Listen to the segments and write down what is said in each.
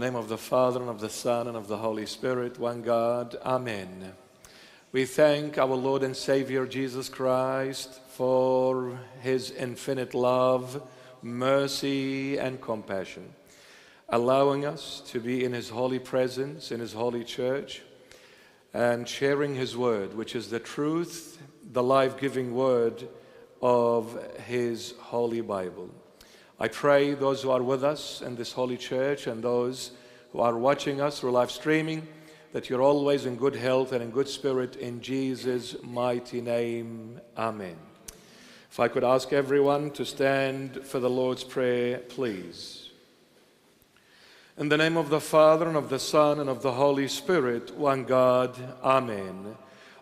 In the name of the Father, and of the Son, and of the Holy Spirit, one God. Amen. We thank our Lord and Savior Jesus Christ for his infinite love, mercy, and compassion, allowing us to be in his holy presence, in his holy church, and sharing his word, which is the truth, the life-giving word of his holy Bible. I pray those who are with us in this holy church and those who are watching us through live streaming, that you're always in good health and in good spirit, in Jesus' mighty name. Amen. If I could ask everyone to stand for the Lord's Prayer, please. In the name of the Father, and of the Son, and of the Holy Spirit, one God. Amen.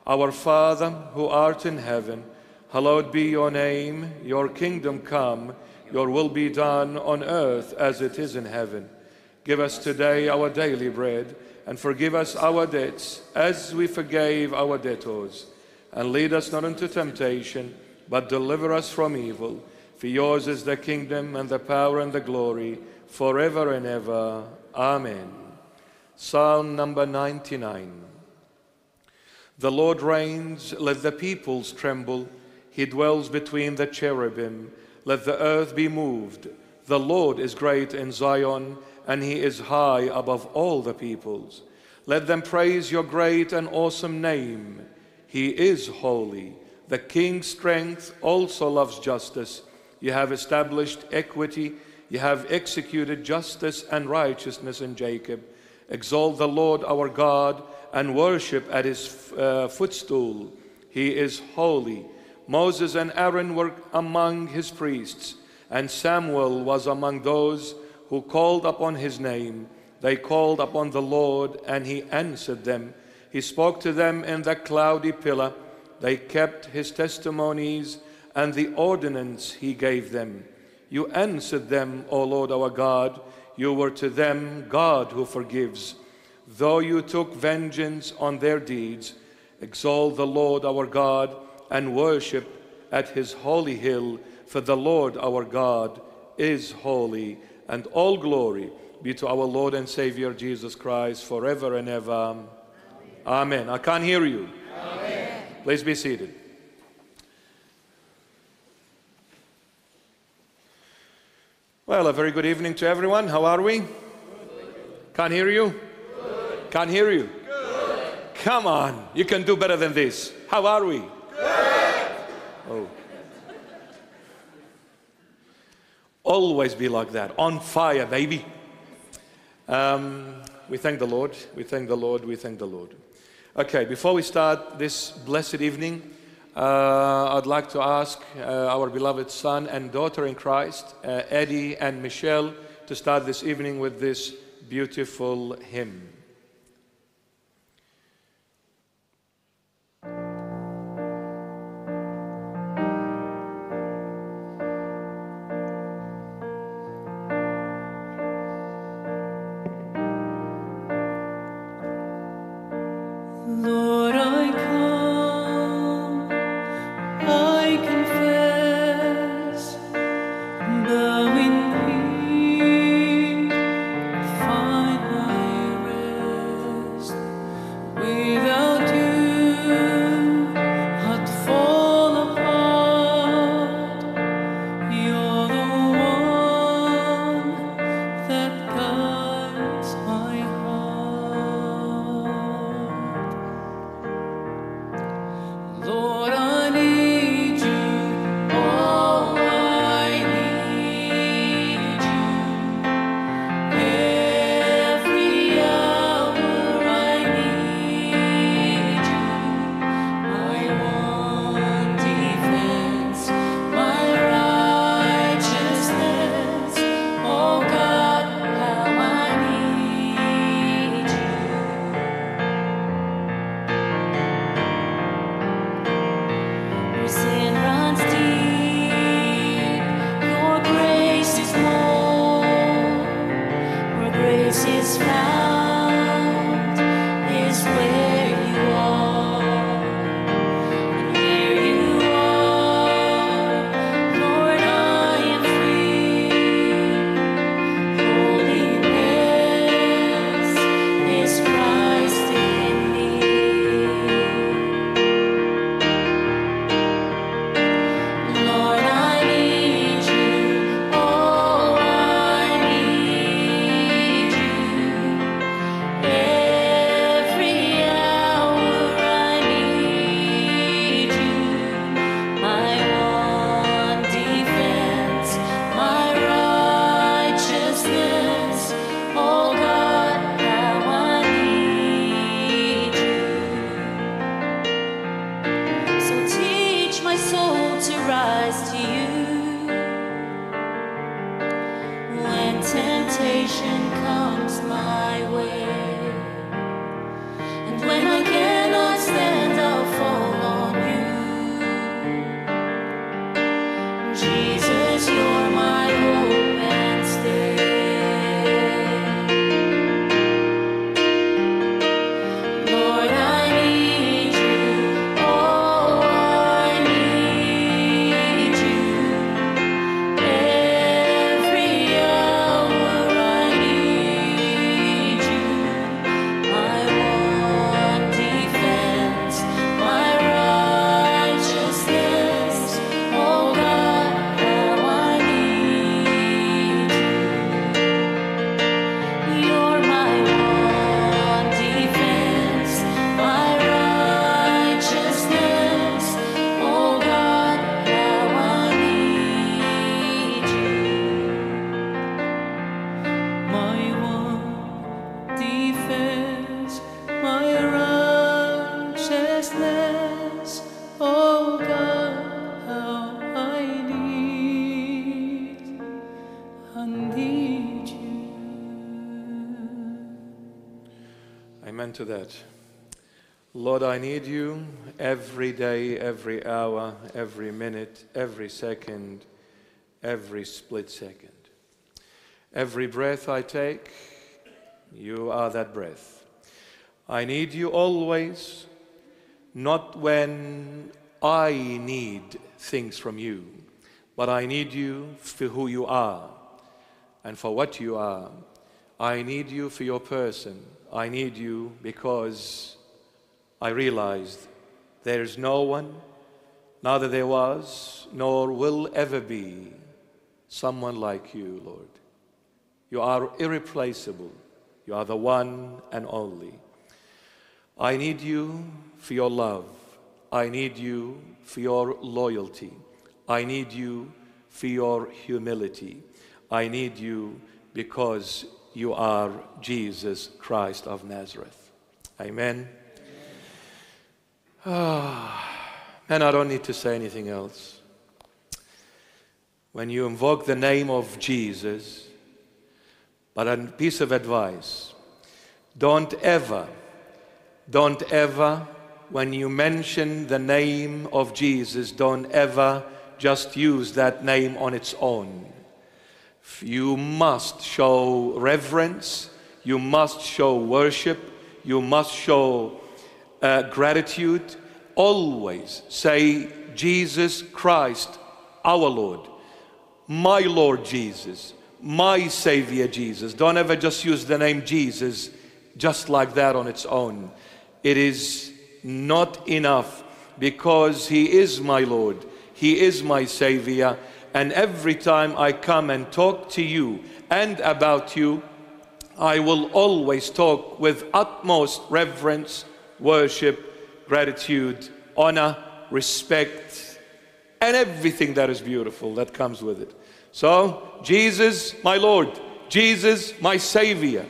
Our Father, who art in heaven, hallowed be your name. Your kingdom come. Your will be done on earth as it is in heaven. Give us today our daily bread, and forgive us our debts as we forgave our debtors. And lead us not into temptation, but deliver us from evil. For yours is the kingdom and the power and the glory, forever and ever. Amen. Psalm number 99. The Lord reigns, let the peoples tremble. He dwells between the cherubim. Let the earth be moved. The Lord is great in Zion, and he is high above all the peoples. Let them praise your great and awesome name. He is holy. The King's strength also loves justice. You have established equity. You have executed justice and righteousness in Jacob. Exalt the Lord our God and worship at his footstool. He is holy. Moses and Aaron were among his priests, and Samuel was among those who called upon his name. They called upon the Lord, and he answered them. He spoke to them in the cloudy pillar. They kept his testimonies and the ordinance he gave them. You answered them, O Lord our God. You were to them God who forgives. Though you took vengeance on their deeds, exalt the Lord our God, and worship at his holy hill, for the Lord our God is holy, and all glory be to our Lord and Savior Jesus Christ forever and ever. Amen. Amen. I can't hear you. Amen. Please be seated. Well, a very good evening to everyone. How are we? Good. Can't hear you? Good. Can't hear you? Good. Come on, you can do better than this. How are we? Oh. Always be like that, on fire, baby. We thank the Lord, we thank the Lord, we thank the Lord. Okay, before we start this blessed evening, I'd like to ask our beloved son and daughter in Christ, Eddie and Michelle, to start this evening with this beautiful hymn. Now in thee I find my rest. temptation comes my way, and when I cannot stand, I'll fall on you. Jesus, you're my hope and stay. Lord, I need you, oh, I need you. Every hour I need you. My one defense, my righteousness, oh God, how I need you. You're my one defense, my righteousness, oh God, how I need you. My one defense, my righteousness, oh God, how I need you. Amen to that. Lord, I need you every day, every hour, every minute, every second, every split second. Every breath I take, you are that breath. I need you always, not when I need things from you, but I need you for who you are and for what you are. I need you for your person. I need you because I realized there is no one, neither there was, nor will ever be, someone like you, Lord. You are irreplaceable. You are the one and only. I need you for your love. I need you for your loyalty. I need you for your humility. I need you because you are Jesus Christ of Nazareth. Amen. Man, I don't need to say anything else. When you invoke the name of Jesus, but a piece of advice, don't ever, when you mention the name of Jesus, don't ever just use that name on its own. You must show reverence, you must show worship, you must show gratitude. Always say, Jesus Christ, our Lord, my Lord Jesus, my Savior Jesus. Don't ever just use the name Jesus just like that on its own. It is not enough, because He is my Lord, He is my Savior, and every time I come and talk to you and about you, I will always talk with utmost reverence, worship, gratitude, honor, respect, and everything that is beautiful that comes with it. So, Jesus, my Lord, Jesus, my Savior.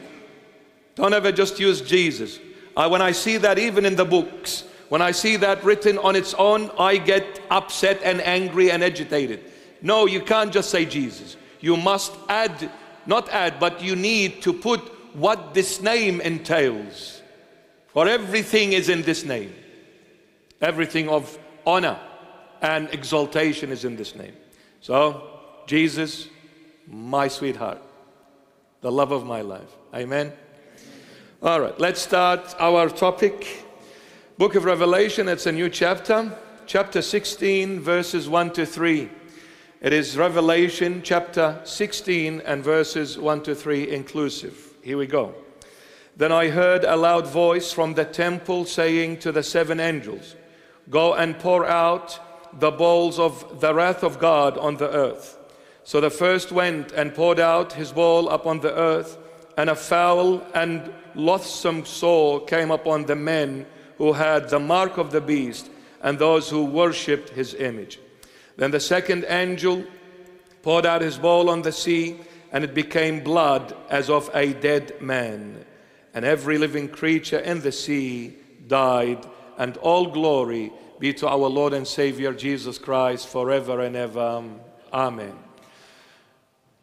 Don't ever just use Jesus. When I see that even in the books, when I see that written on its own, I get upset and angry and agitated. No, you can't just say Jesus. You must add, not add, but you need to put what this name entails. For everything is in this name. Everything of honor and exaltation is in this name. So, Jesus, my sweetheart, the love of my life. Amen. All right, let's start our topic. Book of Revelation, it's a new chapter. Chapter 16, verses 1 to 3. It is Revelation chapter 16 and verses 1 to 3 inclusive. Here we go. Then I heard a loud voice from the temple saying to the seven angels, "Go and pour out the bowls of the wrath of God on the earth." So the first went and poured out his bowl upon the earth, and a foul and loathsome sore came upon the men who had the mark of the beast and those who worshipped his image. Then the second angel poured out his bowl on the sea, and it became blood as of a dead man. And every living creature in the sea died, and all glory be to our Lord and Savior Jesus Christ forever and ever. Amen.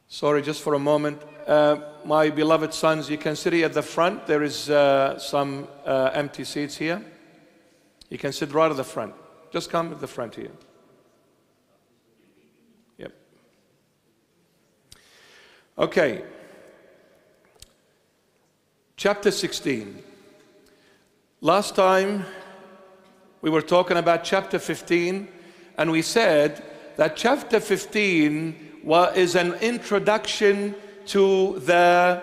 Sorry, just for a moment. My beloved sons, you can sit here at the front. There is some empty seats here. You can sit right at the front. Just come at the front here. Yep. Okay. Chapter 16. Last time we were talking about chapter 15, and we said that chapter 15 is an introduction to the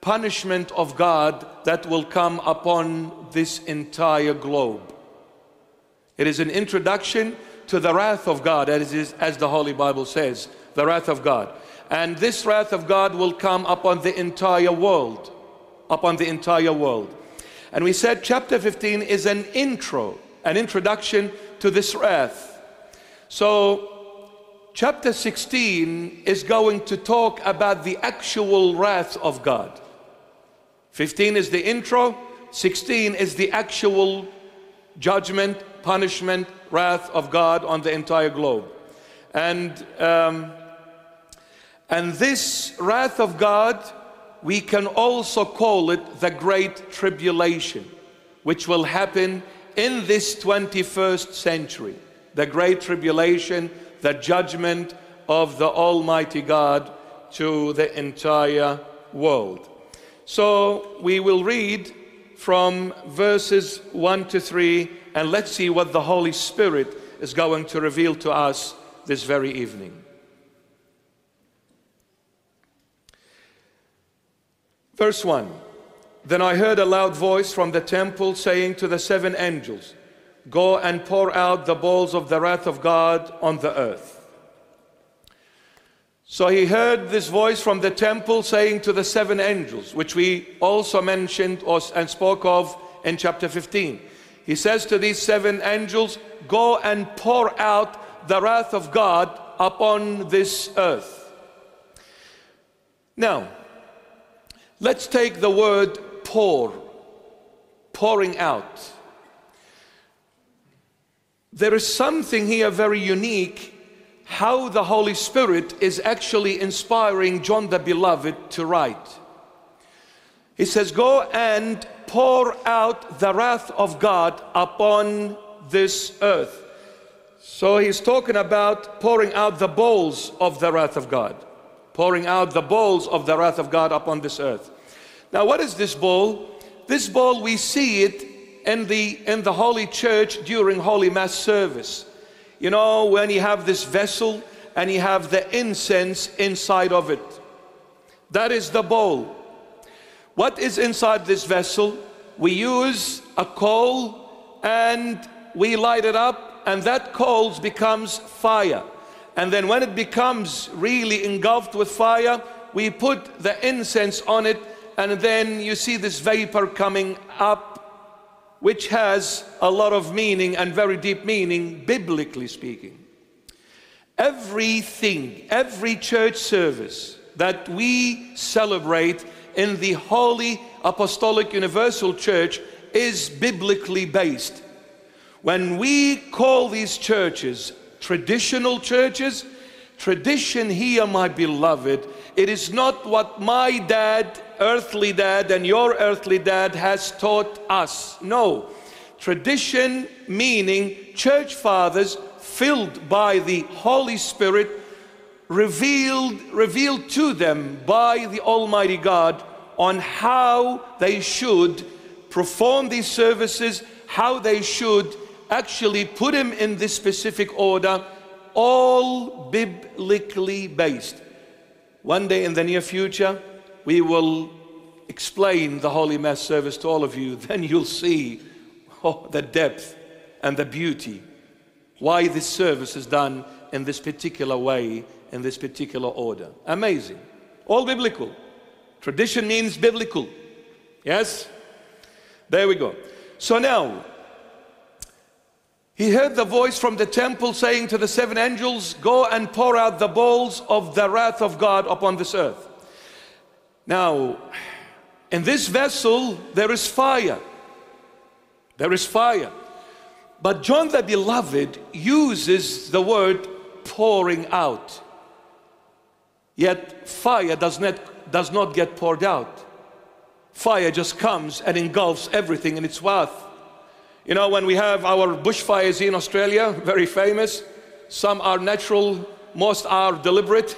punishment of God that will come upon this entire globe. It is an introduction to the wrath of God, as the Holy Bible says, the wrath of God. And this wrath of God will come upon the entire world, upon the entire world. And we said chapter 15 is an intro, an introduction to this wrath. So chapter 16 is going to talk about the actual wrath of God. 15 is the intro, 16 is the actual judgment, punishment, wrath of God on the entire globe. And this wrath of God, we can also call it the Great Tribulation, which will happen in this 21st century. The Great Tribulation, the judgment of the Almighty God to the entire world. So we will read from verses 1 to 3, and let's see what the Holy Spirit is going to reveal to us this very evening. Verse 1. Then I heard a loud voice from the temple saying to the 7 angels, "Go and pour out the bowls of the wrath of God on the earth." So he heard this voice from the temple saying to the 7 angels, which we also mentioned and spoke of in chapter 15. He says to these 7 angels, "Go and pour out the wrath of God upon this earth." Now, let's take the word pour, pouring out. There is something here very unique, how the Holy Spirit is actually inspiring John the Beloved to write. He says, "Go and pour out the wrath of God upon this earth." So he's talking about pouring out the bowls of the wrath of God, pouring out the bowls of the wrath of God upon this earth. Now, what is this bowl? This bowl, we see it in the Holy Church during Holy Mass service. You know, when you have this vessel and you have the incense inside of it. That is the bowl. What is inside this vessel? We use a coal and we light it up, and that coal becomes fire. And then when it becomes really engulfed with fire, we put the incense on it, and then you see this vapor coming up, which has a lot of meaning and very deep meaning, biblically speaking. Everything, every church service that we celebrate in the Holy Apostolic Universal Church is biblically based. When we call these churches traditional churches, tradition here, my beloved, it is not what my dad, earthly dad, and your earthly dad has taught us. No. Tradition meaning church fathers filled by the Holy Spirit, revealed to them by the Almighty God on how they should perform these services, how they should actually put them in this specific order, all biblically based. One day in the near future, we will explain the Holy Mass service to all of you. Then you'll see the depth and the beauty, why this service is done in this particular way, in this particular order. Amazing. All biblical. Tradition means biblical. Yes? There we go. So now, he heard the voice from the temple saying to the 7 angels, "Go and pour out the bowls of the wrath of God upon this earth." Now, in this vessel, there is fire. There is fire. But John the Beloved uses the word pouring out. Yet fire does not get poured out. Fire just comes and engulfs everything in its path. You know, when we have our bushfires in Australia, very famous, some are natural, most are deliberate.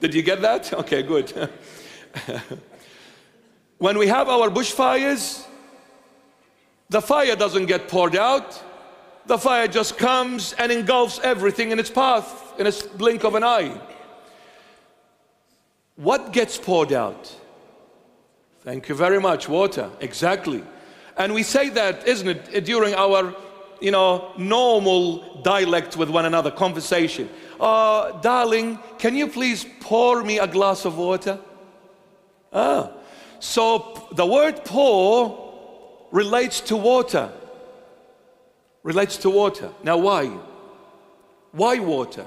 Did you get that? Okay, good. When we have our bushfires, the fire doesn't get poured out. The fire just comes and engulfs everything in its path, in its blink of an eye. What gets poured out? Thank you very much, water, exactly. And we say that, isn't it, during our, you know, normal dialect with one another, conversation. Darling, can you please pour me a glass of water? So the word pour relates to water. Relates to water. Now why? Why water?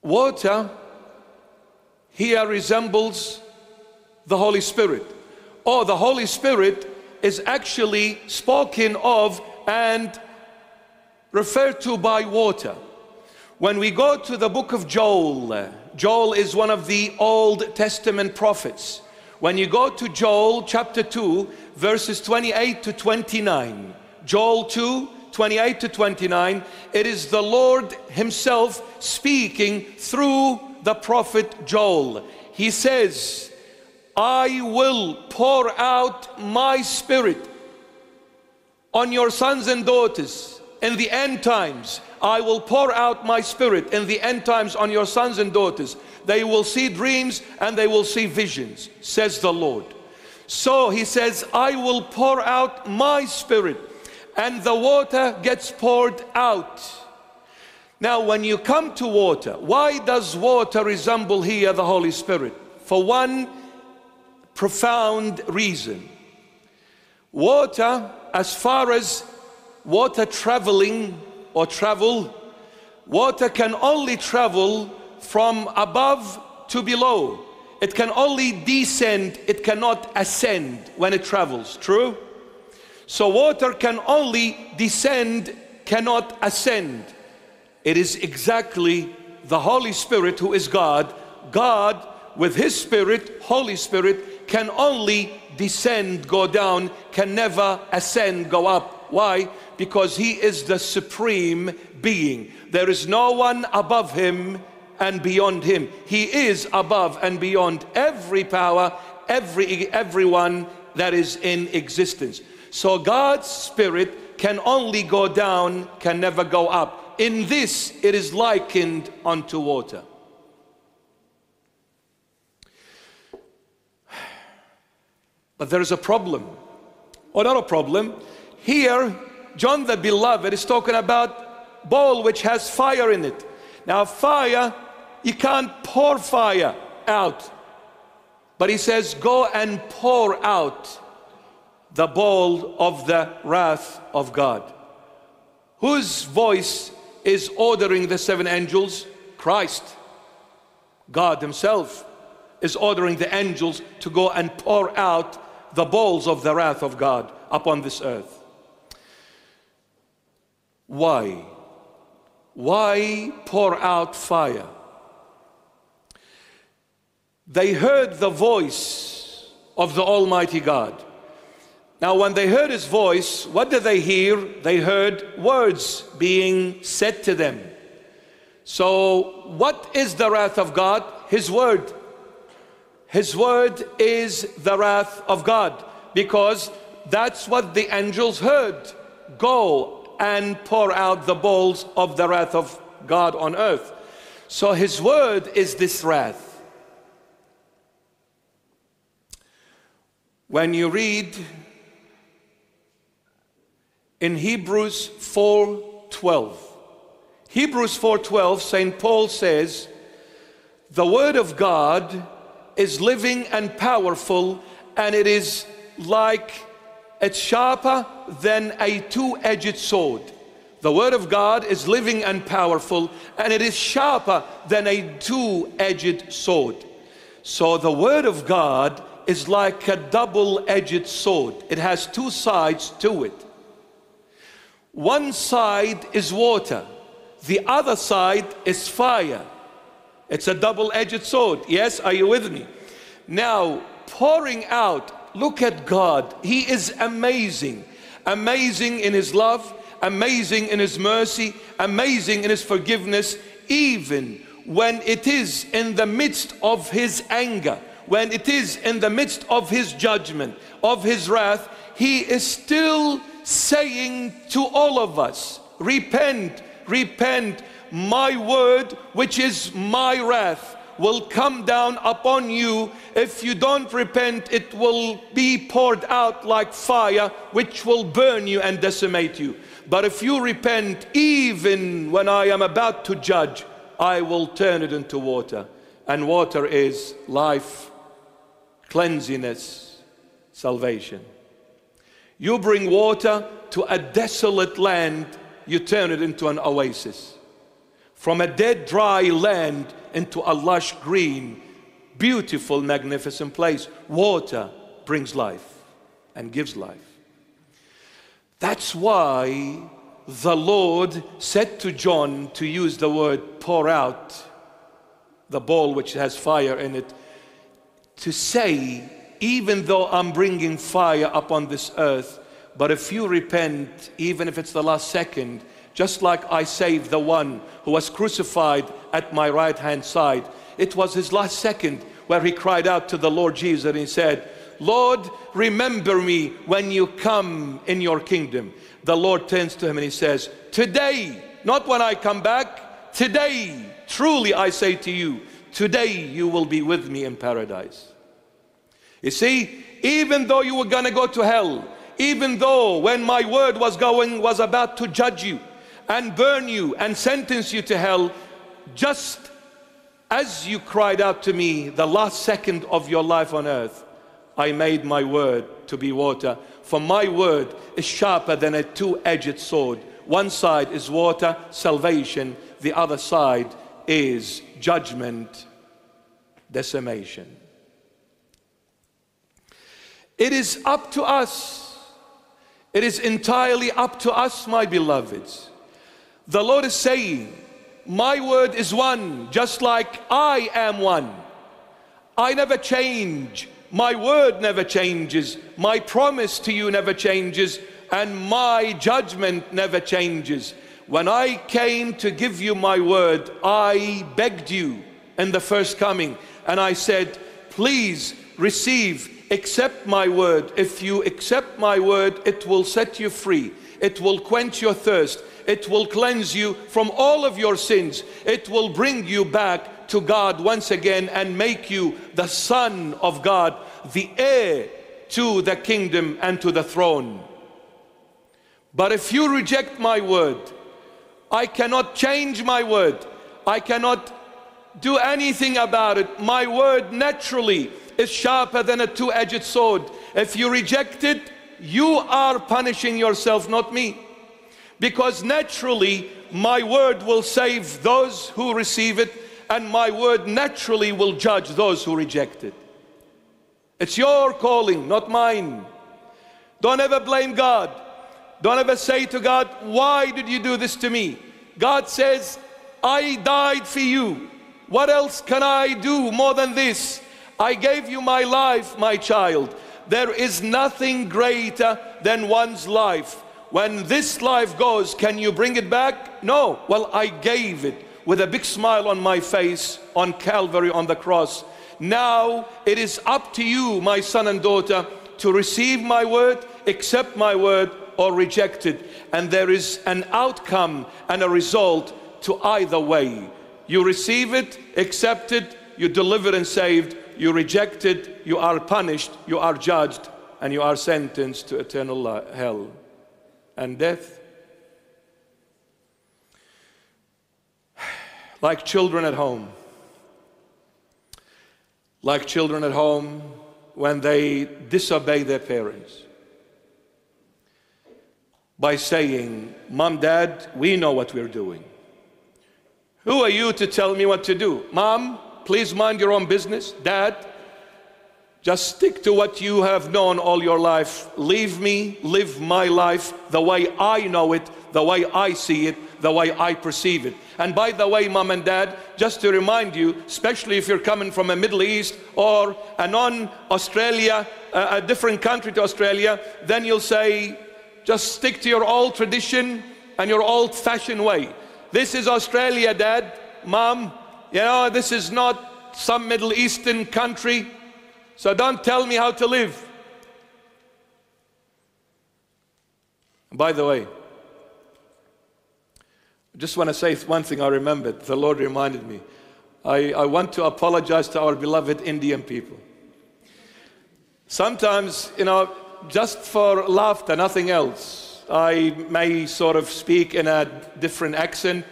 Water here resembles the Holy Spirit. Or the Holy Spirit is actually spoken of and referred to by water. When we go to the book of Joel, Joel is one of the Old Testament prophets. When you go to Joel chapter 2, verses 28 to 29, Joel 2, 28 to 29, it is the Lord himself speaking through the prophet Joel. He says, I will pour out my spirit on your sons and daughters in the end times. I will pour out my spirit in the end times on your sons and daughters. They will see dreams and they will see visions, says the Lord. So he says, I will pour out my spirit, and the water gets poured out. Now, when you come to water, why does water resemble here the Holy Spirit? For one profound reason. Water, as far as water traveling or travel, water can only travel from above to below. It can only descend, it cannot ascend when it travels, true? So water can only descend, cannot ascend. It is exactly the Holy Spirit who is God. God with his Spirit, Holy Spirit, can only descend, go down, can never ascend, go up. Why? Because he is the supreme being. There is no one above him and beyond him. He is above and beyond every power, everyone that is in existence. So God's Spirit can only go down, can never go up. In this, it is likened unto water. But there is a problem, or not a problem. Here, John the Beloved is talking about a bowl which has fire in it. Now fire, you can't pour fire out. But he says, go and pour out the bowl of the wrath of God. Whose voice is ordering the seven angels? Christ. God himself is ordering the angels to go and pour out the bowls of the wrath of God upon this earth. Why? Why pour out fire? They heard the voice of the Almighty God. Now, when they heard his voice, what did they hear? They heard words being said to them. So, what is the wrath of God? His word. His word is the wrath of God, because that's what the angels heard. Go and pour out the bowls of the wrath of God on earth. So his word is this wrath. When you read in Hebrews 4:12, Hebrews 4:12, St. Paul says, the word of God is living and powerful, and it is like, it's sharper than a two-edged sword. The word of God is living and powerful, and it is sharper than a two-edged sword. So the word of God is like a double-edged sword. It has two sides to it. One side is water, the other side is fire. It's a double-edged sword. Yes, are you with me? Now, pouring out, look at God. He is amazing. Amazing in his love, amazing in his mercy, amazing in his forgiveness, even when it is in the midst of his anger, when it is in the midst of his judgment, of his wrath, he is still saying to all of us, repent, repent, my word, which is my wrath, will come down upon you. If you don't repent, it will be poured out like fire, which will burn you and decimate you. But if you repent, even when I am about to judge, I will turn it into water. And water is life, cleanliness, salvation. You bring water to a desolate land, you turn it into an oasis. From a dead, dry land into a lush, green, beautiful, magnificent place. Water brings life and gives life. That's why the Lord said to John to use the word pour out, the bowl which has fire in it, to say, even though I'm bringing fire upon this earth, but if you repent, even if it's the last second, just like I saved the one who was crucified at my right-hand side. It was his last second where he cried out to the Lord Jesus and he said, Lord, remember me when you come in your kingdom. The Lord turns to him and he says, today, not when I come back, today, truly I say to you, today you will be with me in paradise. You see, even though you were going to go to hell, even though when my word was about to judge you, and burn you and sentence you to hell, just as you cried out to me the last second of your life on earth, I made my word to be water. For my word is sharper than a two-edged sword. One side is water, salvation. The other side is judgment, decimation. It is up to us. It is entirely up to us, my beloveds. The Lord is saying, my word is one, just like I am one. I never change. My word never changes. My promise to you never changes. And my judgment never changes. When I came to give you my word, I begged you in the first coming. And I said, please receive, accept my word. If you accept my word, it will set you free. It will quench your thirst. It will cleanse you from all of your sins. It will bring you back to God once again and make you the son of God, the heir to the kingdom and to the throne. But if you reject my word, I cannot change my word. I cannot do anything about it. My word naturally is sharper than a two-edged sword. If you reject it, you are punishing yourself, not me. Because naturally, my word will save those who receive it, and my word naturally will judge those who reject it. It's your calling, not mine. Don't ever blame God. Don't ever say to God, why did you do this to me? God says, I died for you. What else can I do more than this? I gave you my life, my child. There is nothing greater than one's life. When this life goes, can you bring it back? No. Well, I gave it with a big smile on my face on Calvary on the cross. Now it is up to you, my son and daughter, to receive my word, accept my word, or reject it. And there is an outcome and a result to either way. You receive it, accept it, you delivered and saved. You reject it, you are punished, you are judged, and you are sentenced to eternal hell and death. Like children at home. Like children at home when they disobey their parents by saying, Mom, Dad, we know what we're doing. Who are you to tell me what to do? Mom, please mind your own business. Dad, Just stick to what you have known all your life. Leave me, live my life the way I know it, the way I see it, the way I perceive it. And by the way, mom and dad, just to remind you, especially if you're coming from a Middle East or a non-Australia, a different country to Australia, then you'll say, just stick to your old tradition and your old-fashioned way. This is Australia, dad, mom. You know, this is not some Middle Eastern country. So don't tell me how to live. By the way, I just want to say one thing I remembered. The Lord reminded me. I want to apologize to our beloved Indian people. Sometimes, you know, just for laughter, nothing else, I may sort of speak in a different accent,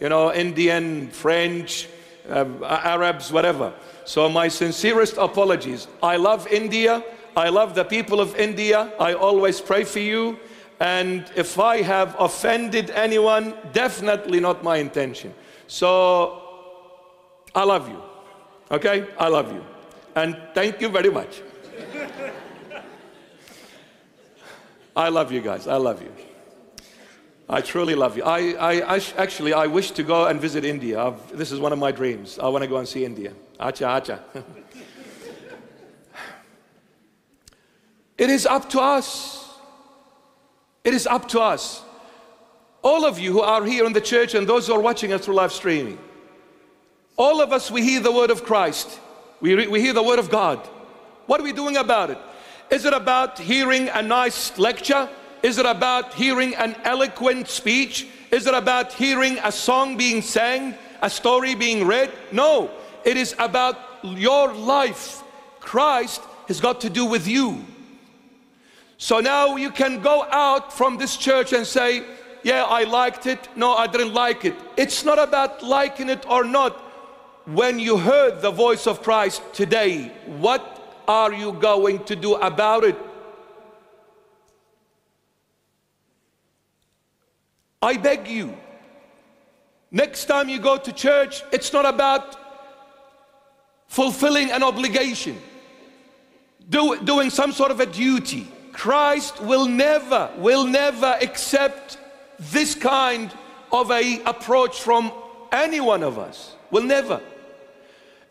you know, Indian, French, Arabs, whatever. So my sincerest apologies. I love India. I love the people of India. I always pray for you. And if I have offended anyone, definitely not my intention. So I love you. Okay? I love you. And thank you very much. I love you guys. I love you. I truly love you. I wish to go and visit India. This is one of my dreams. I want to go and see India. Acha, acha. It is up to us. It is up to us. All of you who are here in the church and those who are watching us through live streaming, all of us, we hear the word of Christ. We hear the word of God. What are we doing about it? Is it about hearing a nice lecture? Is it about hearing an eloquent speech? Is it about hearing a song being sang, a story being read? No. It is about your life. Christ has got to do with you. So now you can go out from this church and say, yeah, I liked it. No, I didn't like it. It's not about liking it or not. When you heard the voice of Christ today, what are you going to do about it? I beg you, next time you go to church, it's not about fulfilling an obligation, doing some sort of a duty. Christ will never accept this kind of a approach from any one of us. Will never.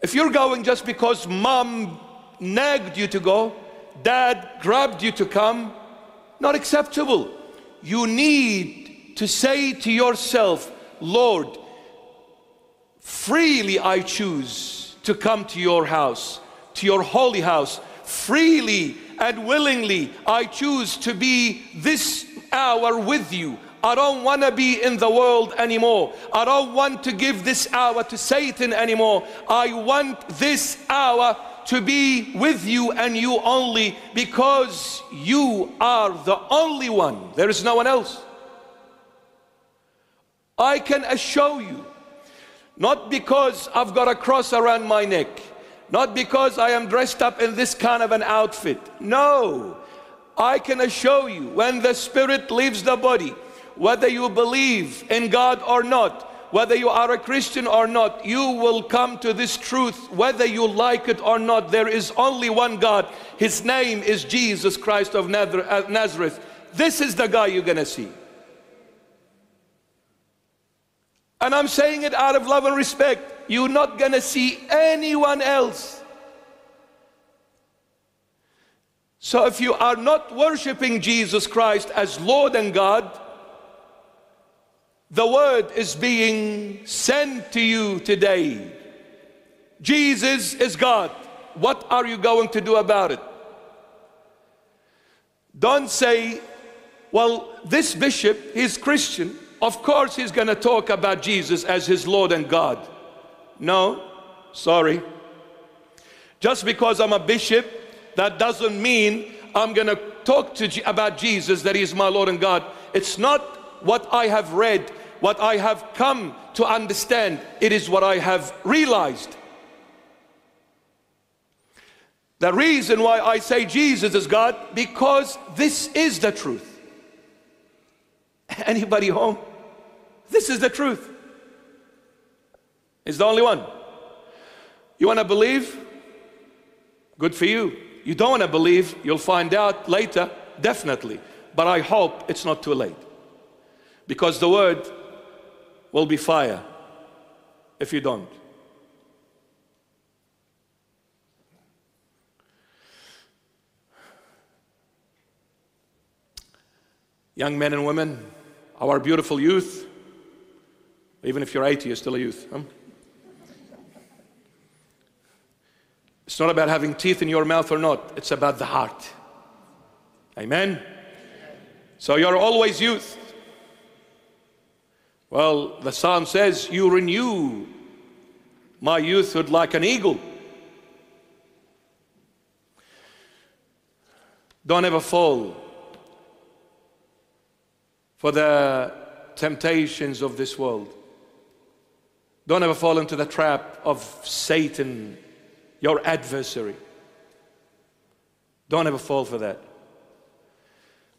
If you're going just because mom nagged you to go, dad grabbed you to come, not acceptable. You need to say to yourself, Lord, freely I choose to come to your house, to your holy house. Freely and willingly, I choose to be this hour with you. I don't want to be in the world anymore. I don't want to give this hour to Satan anymore. I want this hour to be with you and you only, because you are the only one. There is no one else. I can assure you, not because I've got a cross around my neck, not because I am dressed up in this kind of an outfit. No, I can assure you, when the spirit leaves the body, whether you believe in God or not, whether you are a Christian or not, you will come to this truth, whether you like it or not. There is only one God. His name is Jesus Christ of Nazareth. This is the guy you're going to see. And I'm saying it out of love and respect. You're not going to see anyone else. So if you are not worshiping Jesus Christ as Lord and God, the word is being sent to you today. Jesus is God. What are you going to do about it? Don't say, well, this bishop, he's Christian. Of course he's going to talk about Jesus as his Lord and God. No, sorry. Just because I'm a bishop, that doesn't mean I'm going to talk about Jesus, that he's my Lord and God. It's not what I have read, what I have come to understand. It is what I have realized. The reason why I say Jesus is God, because this is the truth. Anybody home? This is the truth. It's the only one. You want to believe? Good for you. You don't want to believe, you'll find out later, definitely. But I hope it's not too late, because the word will be fire if you don't. Young men and women, our beautiful youth, even if you're 80, you're still a youth. Huh? It's not about having teeth in your mouth or not. It's about the heart. Amen? So you're always youth. Well, the psalm says, you renew my youthhood like an eagle. Don't ever fall for the temptations of this world. Don't ever fall into the trap of Satan, your adversary. Don't ever fall for that.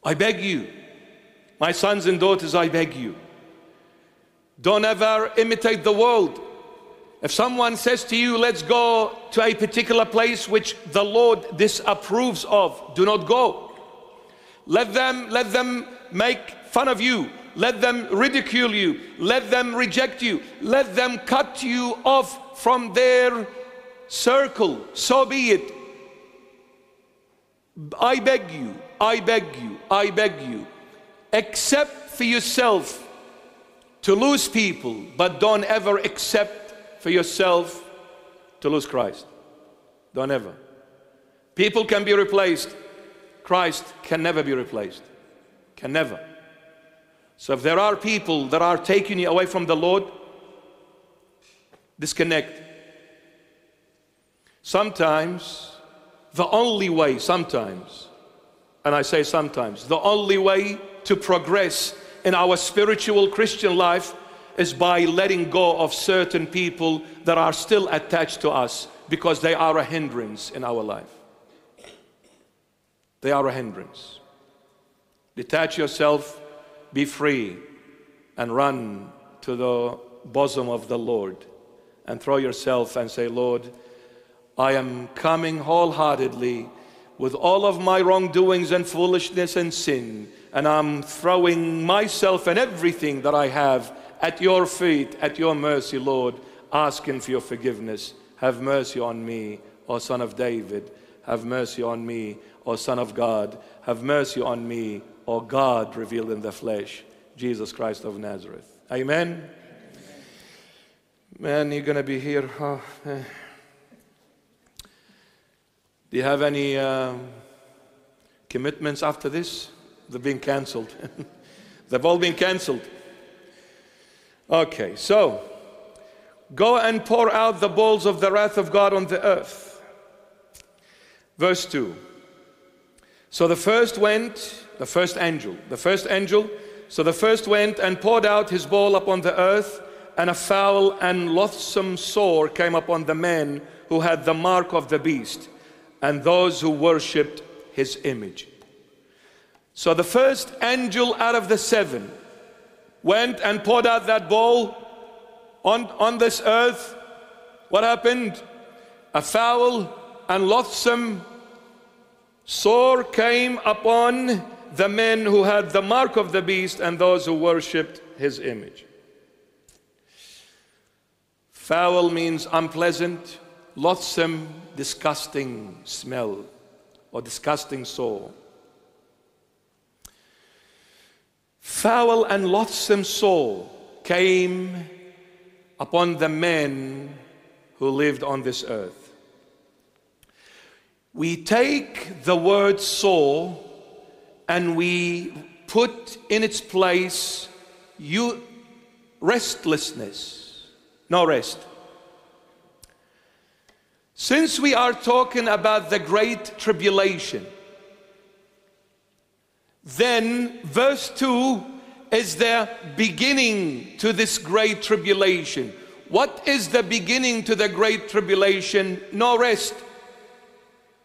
I beg you, my sons and daughters, I beg you, don't ever imitate the world. If someone says to you, let's go to a particular place which the Lord disapproves of, do not go. Let them make fun of you. Let them ridicule you. Let them reject you. Let them cut you off from their circle. So be it. I beg you, I beg you, I beg you, accept for yourself to lose people, but don't ever accept for yourself to lose Christ. Don't ever. People can be replaced. Christ can never be replaced. Can never. So if there are people that are taking you away from the Lord, disconnect. Sometimes, the only way, sometimes, and I say sometimes, the only way to progress in our spiritual Christian life is by letting go of certain people that are still attached to us, because they are a hindrance in our life. They are a hindrance. Detach yourself, be free, and run to the bosom of the Lord, and throw yourself and say, Lord, I am coming wholeheartedly with all of my wrongdoings and foolishness and sin, and I'm throwing myself and everything that I have at your feet, at your mercy, Lord, asking for your forgiveness. Have mercy on me, O Son of David. Have mercy on me, O Son of God. Have mercy on me, O God revealed in the flesh, Jesus Christ of Nazareth. Amen? Man, you're going to be here. Oh, man. Do you have any commitments after this? They've been cancelled. They've all been cancelled. Okay, so go and pour out the bowls of the wrath of God on the earth. Verse 2. So the first angel went and poured out his bowl upon the earth, and a foul and loathsome sore came upon the men who had the mark of the beast, and those who worshipped his image. So the first angel out of the seven went and poured out that bowl on this earth. What happened? A foul and loathsome sore came upon the men who had the mark of the beast and those who worshipped his image. Foul means unpleasant. Loathsome, disgusting smell or disgusting sore. Foul and loathsome sore came upon the men who lived on this earth. We take the word sore and we put in its place restlessness, no rest. Since we are talking about the great tribulation, then verse 2 is the beginning to this great tribulation. What is the beginning to the great tribulation? No rest.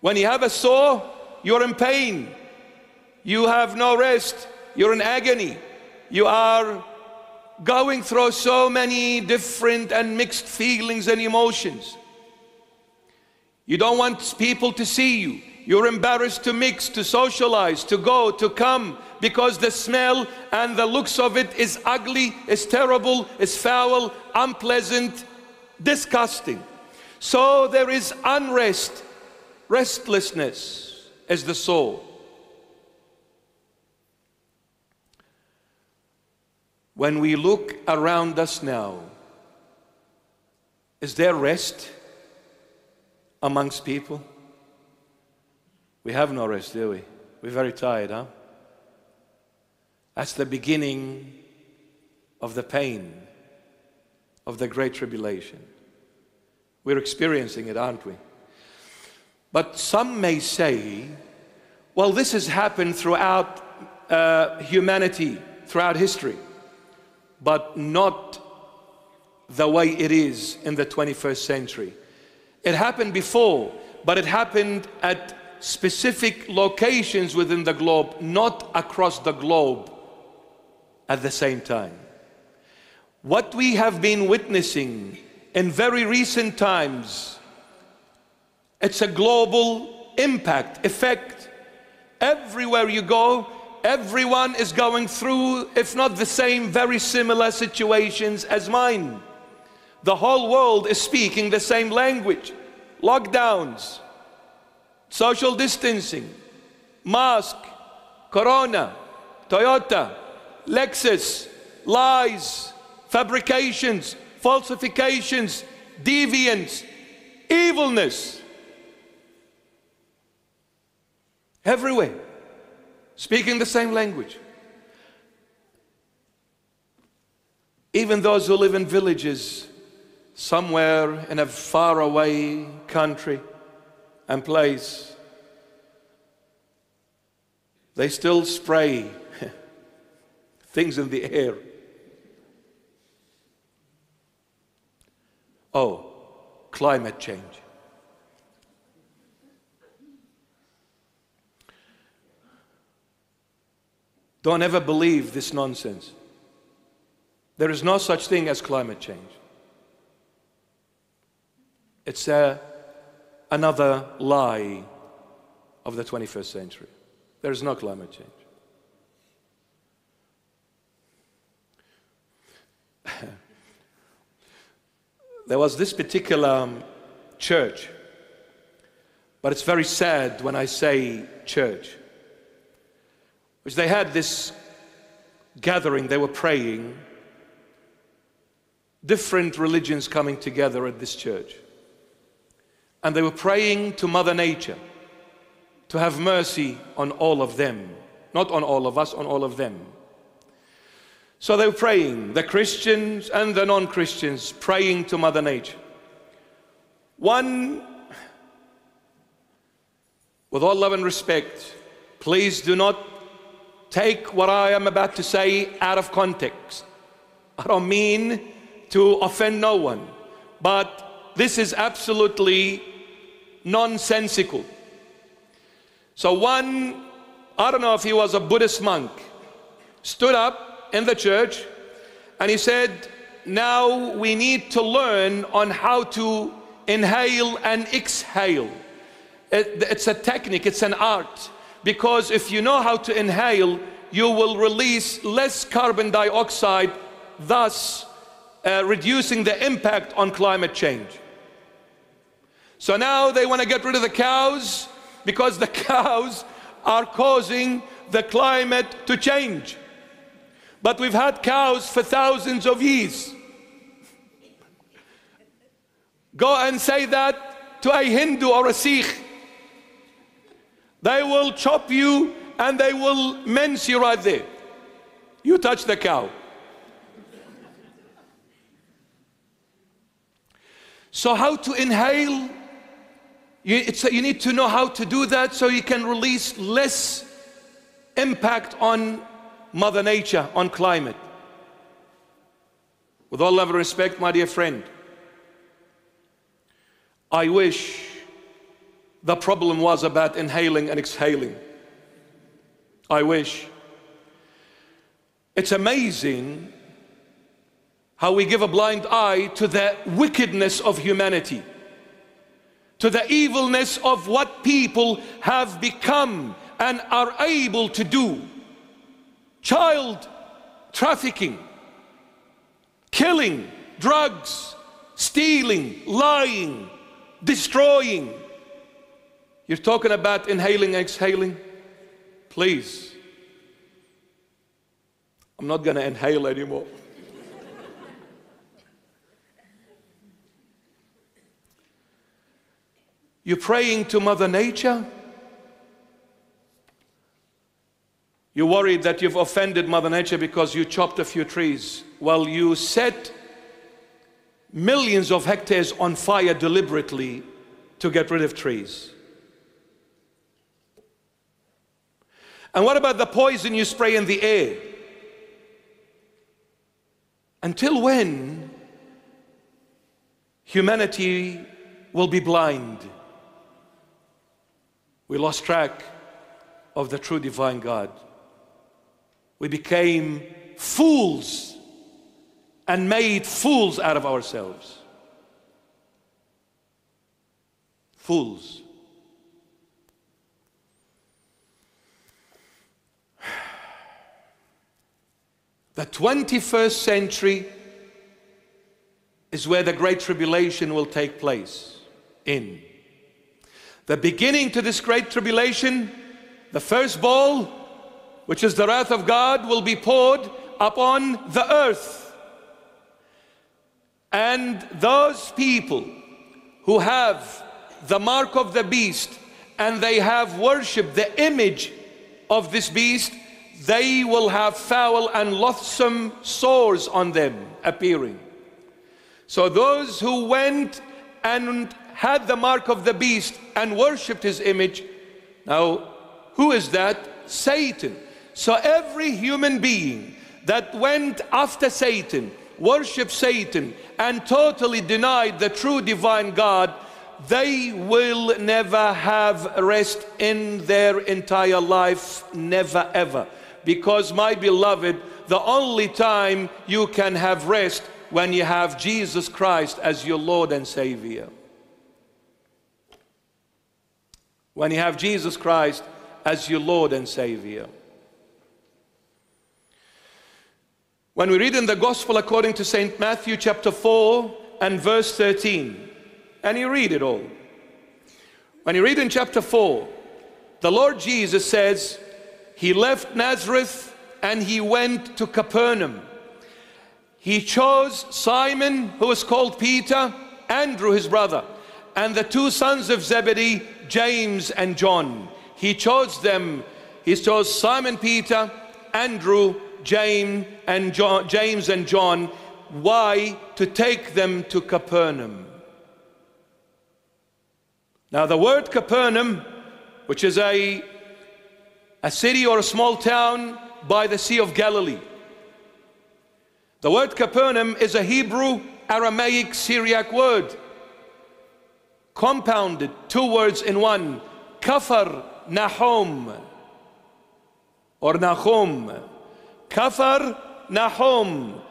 When you have a sore, you're in pain. You have no rest. You're in agony. You are going through so many different and mixed feelings and emotions. You don't want people to see you. You're embarrassed to mix, to socialize, to go, to come, because the smell and the looks of it is ugly, is terrible, is foul, unpleasant, disgusting. So there is unrest, restlessness as the soul. When we look around us now, is there rest amongst people? We have no rest, do we? We're very tired, huh? That's the beginning of the pain of the Great Tribulation. We're experiencing it, aren't we? But some may say, well, this has happened throughout humanity, throughout history, but not the way it is in the 21st century. It happened before, but it happened at specific locations within the globe, not across the globe at the same time. What we have been witnessing in very recent times, it's a global impact, effect. Everywhere you go, everyone is going through, if not the same, very similar situations as mine. The whole world is speaking the same language. Lockdowns, social distancing, mask, corona, Toyota, Lexus, lies, fabrications, falsifications, deviance, evilness. Everywhere, speaking the same language. Even those who live in villages, somewhere in a faraway country and place, they still spray things in the air. Oh, climate change. Don't ever believe this nonsense. There is no such thing as climate change. It's another lie of the 21st century. There is no climate change. There was this particular church, but it's very sad when I say church, which they had this gathering, they were praying, different religions coming together at this church. And they were praying to Mother Nature to have mercy on all of them. Not on all of us, on all of them. So they were praying, the Christians and the non-Christians, praying to Mother Nature. One, with all love and respect, please do not take what I am about to say out of context. I don't mean to offend no one, but this is absolutely nonsensical. So one, I don't know if he was a Buddhist monk, stood up in the church and he said, now we need to learn on how to inhale and exhale. It's a technique, it's an art, because if you know how to inhale, you will release less carbon dioxide, thus reducing the impact on climate change. So now they want to get rid of the cows because the cows are causing the climate to change. But we've had cows for thousands of years. Go and say that to a Hindu or a Sikh. They will chop you and they will mince you right there. You touch the cow. So how to inhale? You need to know how to do that so you can release less impact on Mother Nature, on climate. With all love and respect, my dear friend, I wish the problem was about inhaling and exhaling. I wish. It's amazing how we give a blind eye to the wickedness of humanity. to the evilness of what people have become and are able to do. Child trafficking, killing, drugs, stealing, lying, destroying. You're talking about inhaling, exhaling? Please. I'm not going to inhale anymore. You're praying to Mother Nature? You're worried that you've offended Mother Nature because you chopped a few trees. Well, you set millions of hectares on fire deliberately to get rid of trees. And what about the poison you spray in the air? Until when humanity will be blind? We lost track of the true divine God. We became fools and made fools out of ourselves. Fools. The 21st century is where the Great Tribulation will take place in. The beginning to this Great Tribulation, the first bowl, which is the wrath of God, will be poured upon the earth. And those people who have the mark of the beast and they have worshipped the image of this beast, they will have foul and loathsome sores on them appearing. So those who went and had the mark of the beast and worshipped his image, now who is that? Satan. So every human being that went after Satan, worshipped Satan, and totally denied the true divine God, they will never have rest in their entire life, never ever. Because, my beloved, the only time you can have rest when you have Jesus Christ as your Lord and Savior. When you have Jesus Christ as your Lord and Savior. When we read in the Gospel according to St. Matthew chapter 4 and verse 13, and you read it all. When you read in chapter 4, the Lord Jesus says, He left Nazareth and he went to Capernaum. He chose Simon, who was called Peter, Andrew, his brother, and the two sons of Zebedee, James and John. He chose them. He chose Simon, Peter, Andrew, James and John. Why? To take them to Capernaum. Now the word Capernaum, which is a city or a small town by the Sea of Galilee. The word Capernaum is a Hebrew, Aramaic, Syriac word. Compounded, two words in one. Kafar Nahom or Nahom. Kafar Nahom.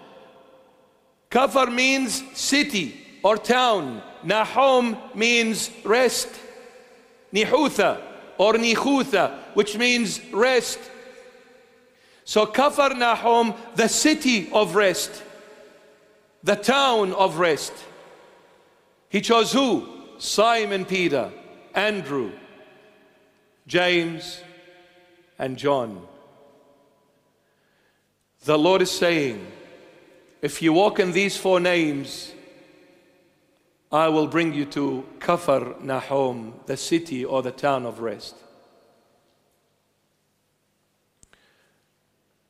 Kafar means city or town. Nahom means rest. Nihutha or Nichutha, which means rest. So Capernaum, the city of rest, the town of rest. He chose who? Simon Peter, Andrew, James, and John. The Lord is saying, if you walk in these four names, I will bring you to Capernaum, the city or the town of rest.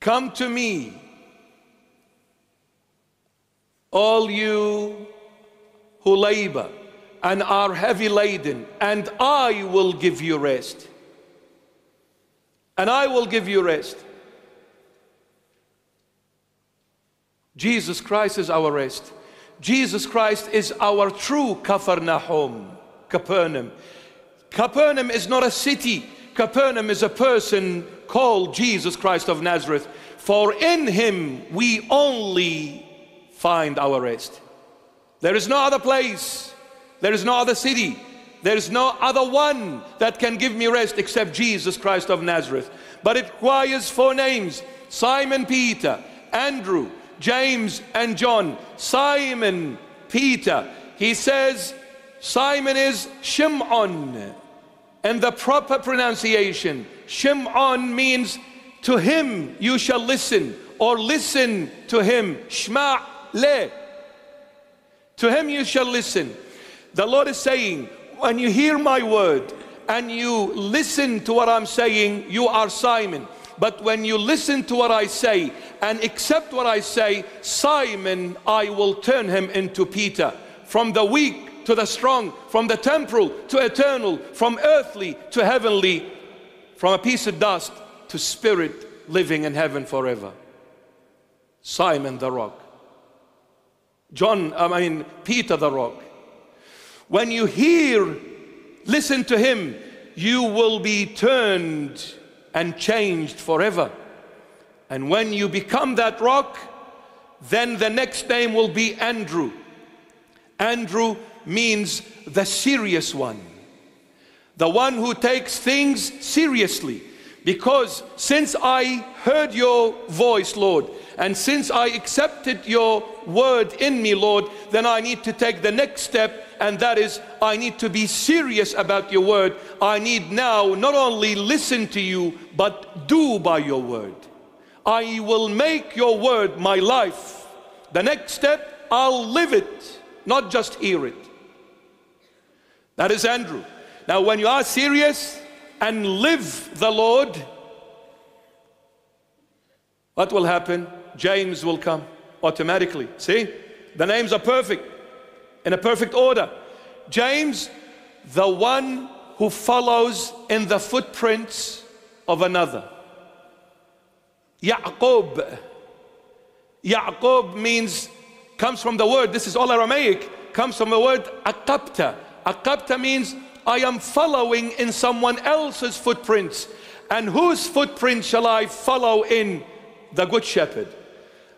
Come to me, all you who labor and are heavy laden, and I will give you rest. And I will give you rest. Jesus Christ is our rest. Jesus Christ is our true Capernaum, Capernaum. Capernaum is not a city. Capernaum is a person called Jesus Christ of Nazareth. For in him we only find our rest. There is no other place. There is no other city. There is no other one that can give me rest except Jesus Christ of Nazareth. But it requires four names: Simon, Peter, Andrew, James and John. Simon, Peter. He says Simon is Shimon, and the proper pronunciation Shimon means to him you shall listen, or listen to him. Shma le. To him you shall listen. The Lord is saying, when you hear my word and you listen to what I'm saying, you are Simon. But when you listen to what I say and accept what I say, Simon, I will turn him into Peter. From the weak to the strong, from the temporal to eternal, from earthly to heavenly, from a piece of dust to spirit living in heaven forever. Simon the rock. Peter the rock. When you hear, listen to him, you will be turned and changed forever. And when you become that rock, then the next name will be Andrew. Andrew means the serious one, the one who takes things seriously. Because since I heard your voice, Lord, and since I accepted your word in me, Lord, then I need to take the next step, and that is, I need to be serious about your word. I need now not only listen to you, but do by your word. I will make your word my life. The next step, I'll live it, not just hear it. That is Andrew. Now, when you are serious and live the Lord, what will happen? James will come automatically. See, the names are perfect, in a perfect order. James, the one who follows in the footprints of another. Ya'qub. Ya'qub means, comes from the word, this is all Aramaic, comes from the word aqabta. Aqabta means I am following in someone else's footprints. And whose footprints shall I follow in? The Good Shepherd.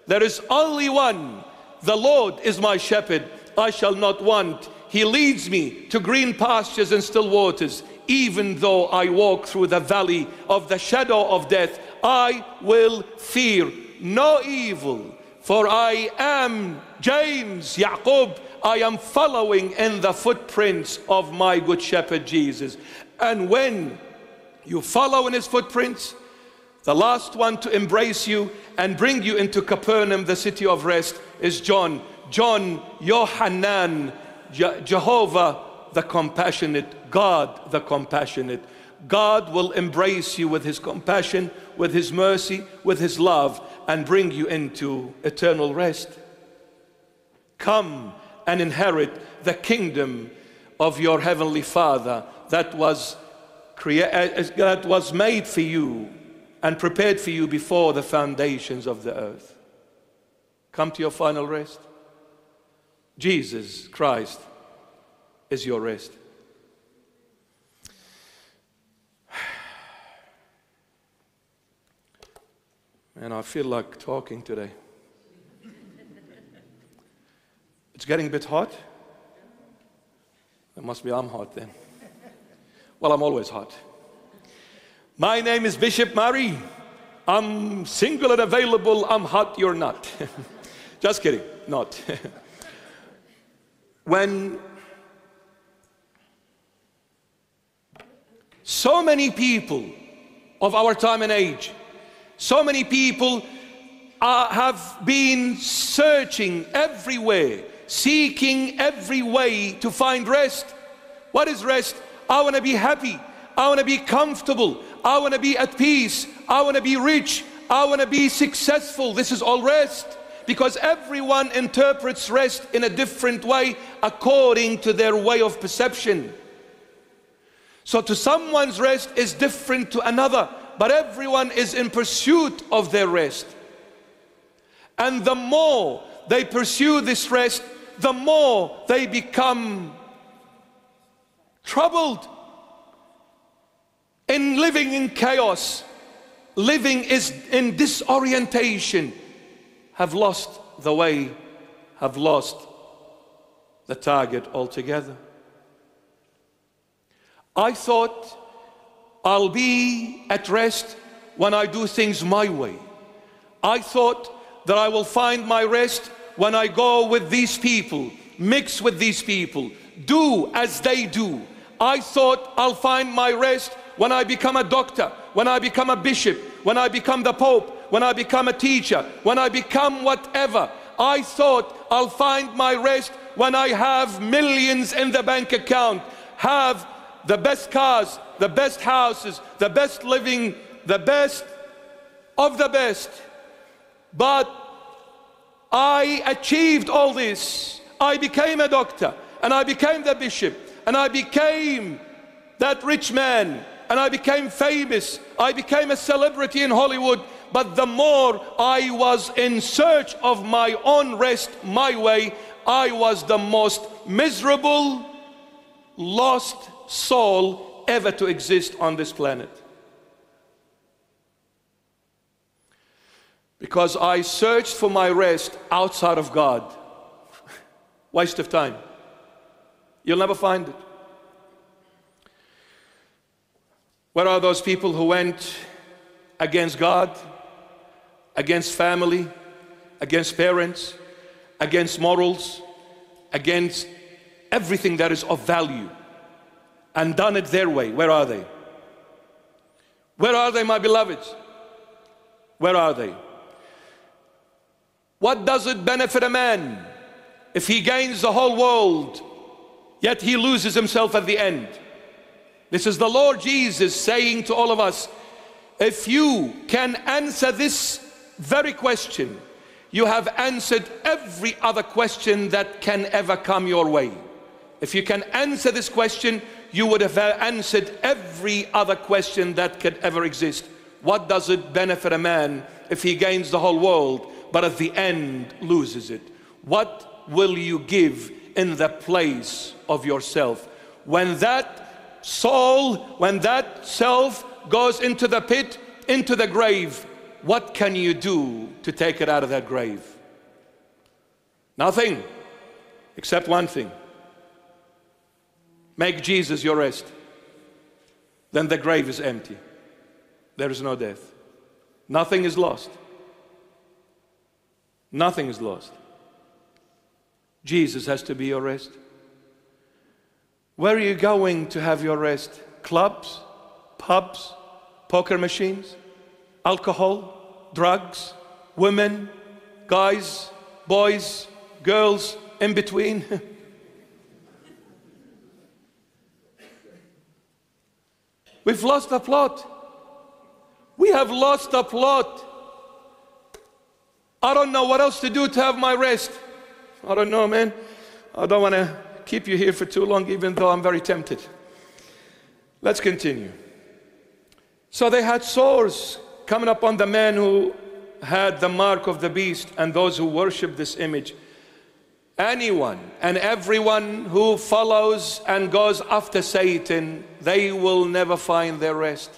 There is only one. The Lord is my shepherd, I shall not want. He leads me to green pastures and still waters. Even though I walk through the valley of the shadow of death, I will fear no evil, for I am James, Ya'qub. I am following in the footprints of my Good Shepherd Jesus. And when you follow in his footprints, the last one to embrace you and bring you into Capernaum, the city of rest, is John. John, Yohanan, Jehovah the compassionate, God the compassionate. God will embrace you with his compassion, with his mercy, with his love, and bring you into eternal rest. Come and inherit the kingdom of your heavenly Father that was made for you and prepared for you before the foundations of the earth. Come to your final rest. Jesus Christ is your rest. And I feel like talking today. It's getting a bit hot. It must be I'm hot then. Well, I'm always hot. My name is Bishop Mari. I'm single and available. I'm hot, you're not. Just kidding, not. When so many people of our time and age, so many people have been searching everywhere, seeking every way to find rest. What is rest? I want to be happy. I want to be comfortable. I want to be at peace. I want to be rich. I want to be successful. This is all rest, because everyone interprets rest in a different way according to their way of perception. So to someone's rest is different to another, but everyone is in pursuit of their rest. And the more they pursue this rest, the more they become troubled. In living in chaos, living is in disorientation, have lost the way, have lost the target altogether. I thought I'll be at rest when I do things my way. I thought that I will find my rest when I go with these people, mix with these people, do as they do. I thought I'll find my rest when I become a doctor, when I become a bishop, when I become the Pope, when I become a teacher, when I become whatever. I thought I'll find my rest when I have millions in the bank account, have the best cars, the best houses, the best living, the best of the best. But I achieved all this. I became a doctor, and I became the bishop, and I became that rich man, and I became famous. I became a celebrity in Hollywood. But the more I was in search of my own rest, my way, I was the most miserable, lost soul ever to exist on this planet. Because I searched for my rest outside of God. Waste of time. You'll never find it. Where are those people who went against God, against family, against parents, against morals, against everything that is of value, and done it their way? Where are they? Where are they, my beloveds? Where are they? What does it benefit a man if he gains the whole world, yet he loses himself at the end? This is the Lord Jesus saying to all of us, if you can answer this very question, you have answered every other question that can ever come your way. If you can answer this question, you would have answered every other question that could ever exist. What does it benefit a man if he gains the whole world, but at the end loses it? What will you give in the place of yourself? When that soul, when that self goes into the pit, into the grave, what can you do to take it out of that grave? Nothing, except one thing. Make Jesus your rest. Then the grave is empty. There is no death. Nothing is lost. Nothing is lost. Jesus has to be your rest. Where are you going to have your rest? Clubs? Pubs, poker machines, alcohol, drugs, women, guys, boys, girls, in between. We've lost the plot. We have lost the plot. I don't know what else to do to have my rest. I don't know, man. I don't want to keep you here for too long, even though I'm very tempted. Let's continue. So they had sores coming upon the man who had the mark of the beast and those who worship this image. Anyone and everyone who follows and goes after Satan, they will never find their rest.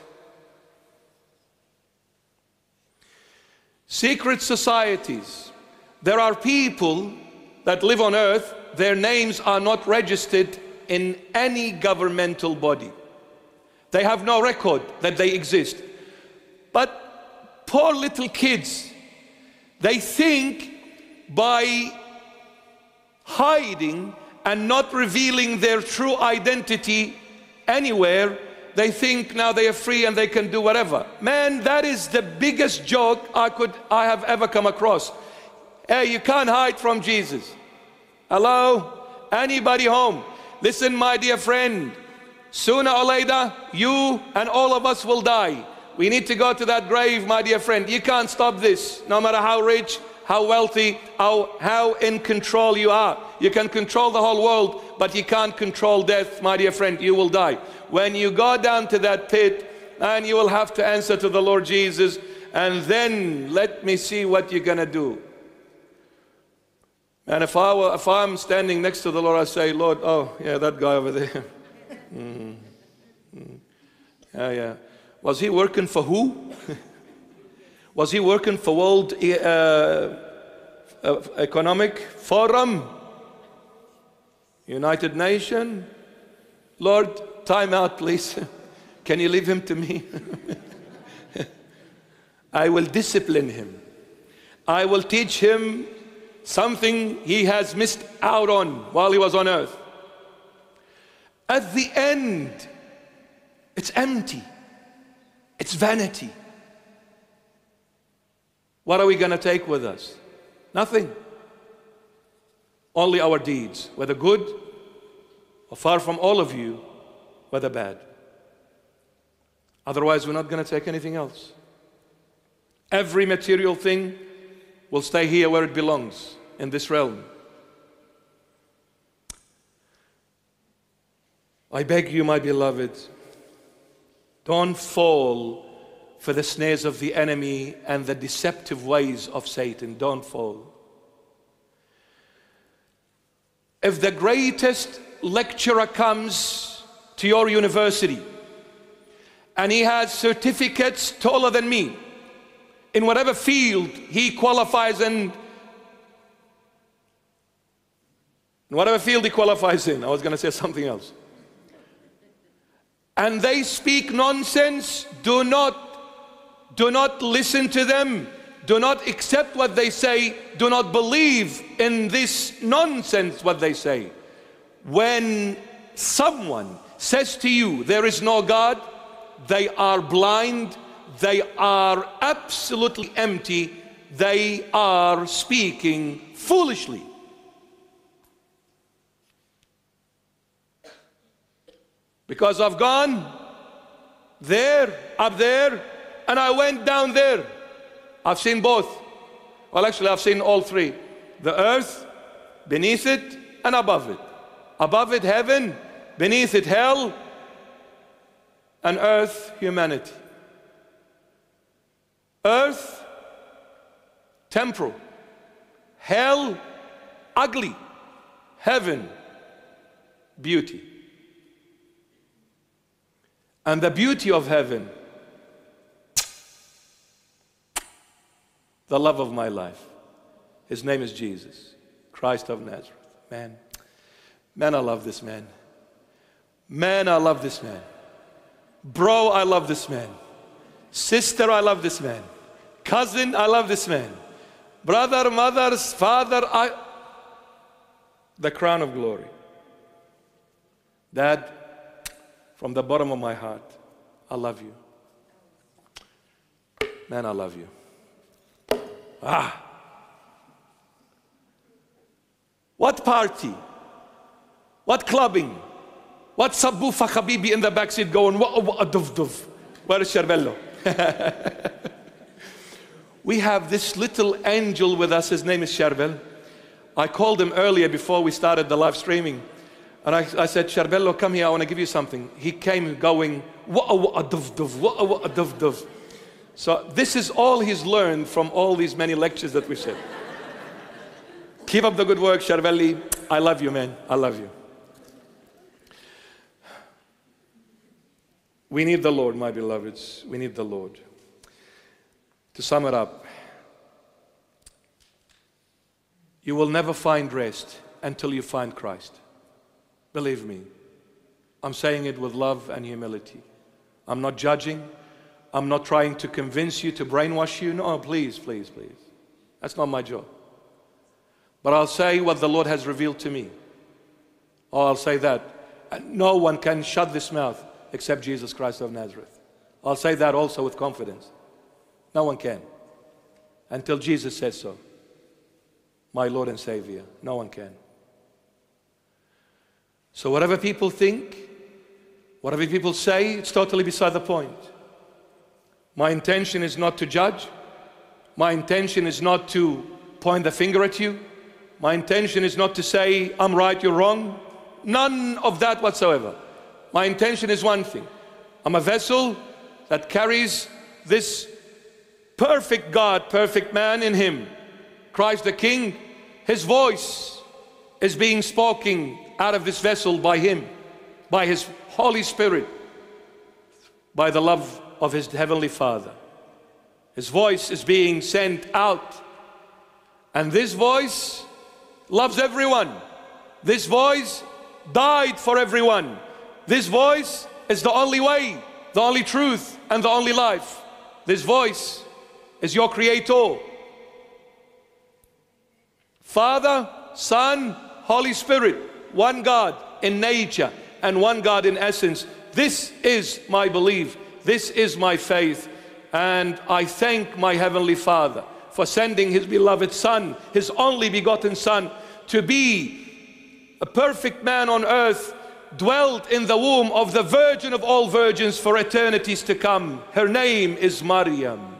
Secret societies. There are people that live on earth, their names are not registered in any governmental body. They have no record that they exist. But poor little kids, they think by hiding and not revealing their true identity anywhere, they think now they are free and they can do whatever. Man, that is the biggest joke I have ever come across. Hey, you can't hide from Jesus. Hello? Anybody home? Listen, my dear friend, sooner or later, you and all of us will die. We need to go to that grave, my dear friend. You can't stop this, no matter how rich, how wealthy, how in control you are. You can control the whole world, but you can't control death, my dear friend. You will die. When you go down to that pit, and you will have to answer to the Lord Jesus, and then let me see what you're going to do. And if I'm standing next to the Lord, I say, Lord, oh, yeah, that guy over there. Yeah. Was he working for who? Was he working for World Economic Forum? United Nations? Lord, time out, please. Can you leave him to me? I will discipline him. I will teach him something he has missed out on while he was on earth. At the end, it's empty. It's vanity. What are we going to take with us? Nothing. Only our deeds, whether good or far from all of you, whether bad. Otherwise, we're not going to take anything else. Every material thing will stay here where it belongs, in this realm. I beg you, my beloved, don't fall for the snares of the enemy and the deceptive ways of Satan. Don't fall. If the greatest lecturer comes to your university and he has certificates taller than me in whatever field he qualifies in, I was going to say something else. And they speak nonsense, do not listen to them. Do not accept what they say. Do not believe in this nonsense what they say. When someone says to you, there is no God, they are blind, they are absolutely empty, they are speaking foolishly. Because I've gone there, up there, and I went down there. I've seen both. Well, actually, I've seen all three. The earth, beneath it, and above it. Above it, heaven. Beneath it, hell. And earth, humanity. Earth, temporal. Hell, ugly. Heaven, beauty. And the beauty of heaven, the love of my life. His name is Jesus, Christ of Nazareth. Man, I love this man. Man, I love this man. Bro, I love this man. Sister, I love this man. Cousin, I love this man. Brother, mother, father, the crown of glory. Dad, from the bottom of my heart, I love you. Man, I love you. Ah, what party, what clubbing, what Sabufa Habibi in the backseat going, where is Shervello? We have this little angel with us. His name is Shervel. I called him earlier before we started the live streaming, and I said, Shervello, come here, I want to give you something. He came going, what a dove. So this is all he's learned from all these many lectures that we've said. Keep up the good work, Shervelli. I love you, man. I love you. We need the Lord, my beloveds. We need the Lord. To sum it up, you will never find rest until you find Christ. Believe me. I'm saying it with love and humility. I'm not judging. I'm not trying to convince you, to brainwash you. No, please, please, please. That's not my job. But I'll say what the Lord has revealed to me. Oh, I'll say that. No one can shut this mouth except Jesus Christ of Nazareth. I'll say that also with confidence. No one can. Until Jesus says so. My Lord and Savior. No one can. So whatever people think, whatever people say, it's totally beside the point. My intention is not to judge. My intention is not to point the finger at you. My intention is not to say, I'm right, you're wrong. None of that whatsoever. My intention is one thing. I'm a vessel that carries this perfect God, perfect man in him. Christ the King, his voice is being spoken out of this vessel by him, by his Holy Spirit, by the love of his heavenly Father. His voice is being sent out, and this voice loves everyone. This voice died for everyone. This voice is the only way, the only truth, and the only life. This voice is your Creator. Father, Son, Holy Spirit, one God in nature and one God in essence. This is my belief. This is my faith. And I thank my Heavenly Father for sending His beloved Son, His only begotten Son, to be a perfect man on earth, dwelt in the womb of the Virgin of all virgins for eternities to come. Her name is Maryam,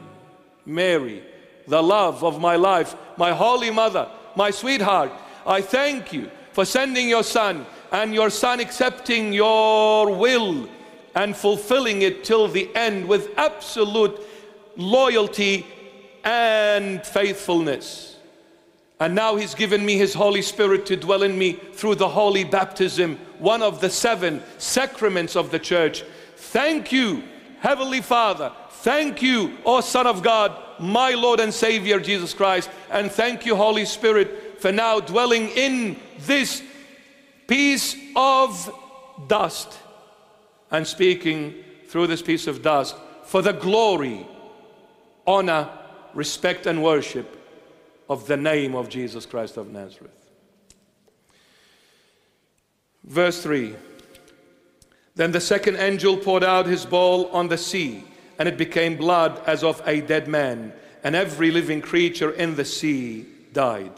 Mary, the love of my life, my holy mother, my sweetheart. I thank you for sending your Son, and your Son accepting your will and fulfilling it till the end with absolute loyalty and faithfulness. And now He's given me His Holy Spirit to dwell in me through the holy baptism, one of the 7 sacraments of the Church. Thank you, Heavenly Father. Thank you, O Son of God, my Lord and Savior, Jesus Christ. And thank you, Holy Spirit, for now dwelling in this piece of dust and speaking through this piece of dust for the glory, honor, respect, and worship of the name of Jesus Christ of Nazareth. Verse 3, then the second angel poured out his bowl on the sea, and it became blood as of a dead man, and every living creature in the sea died.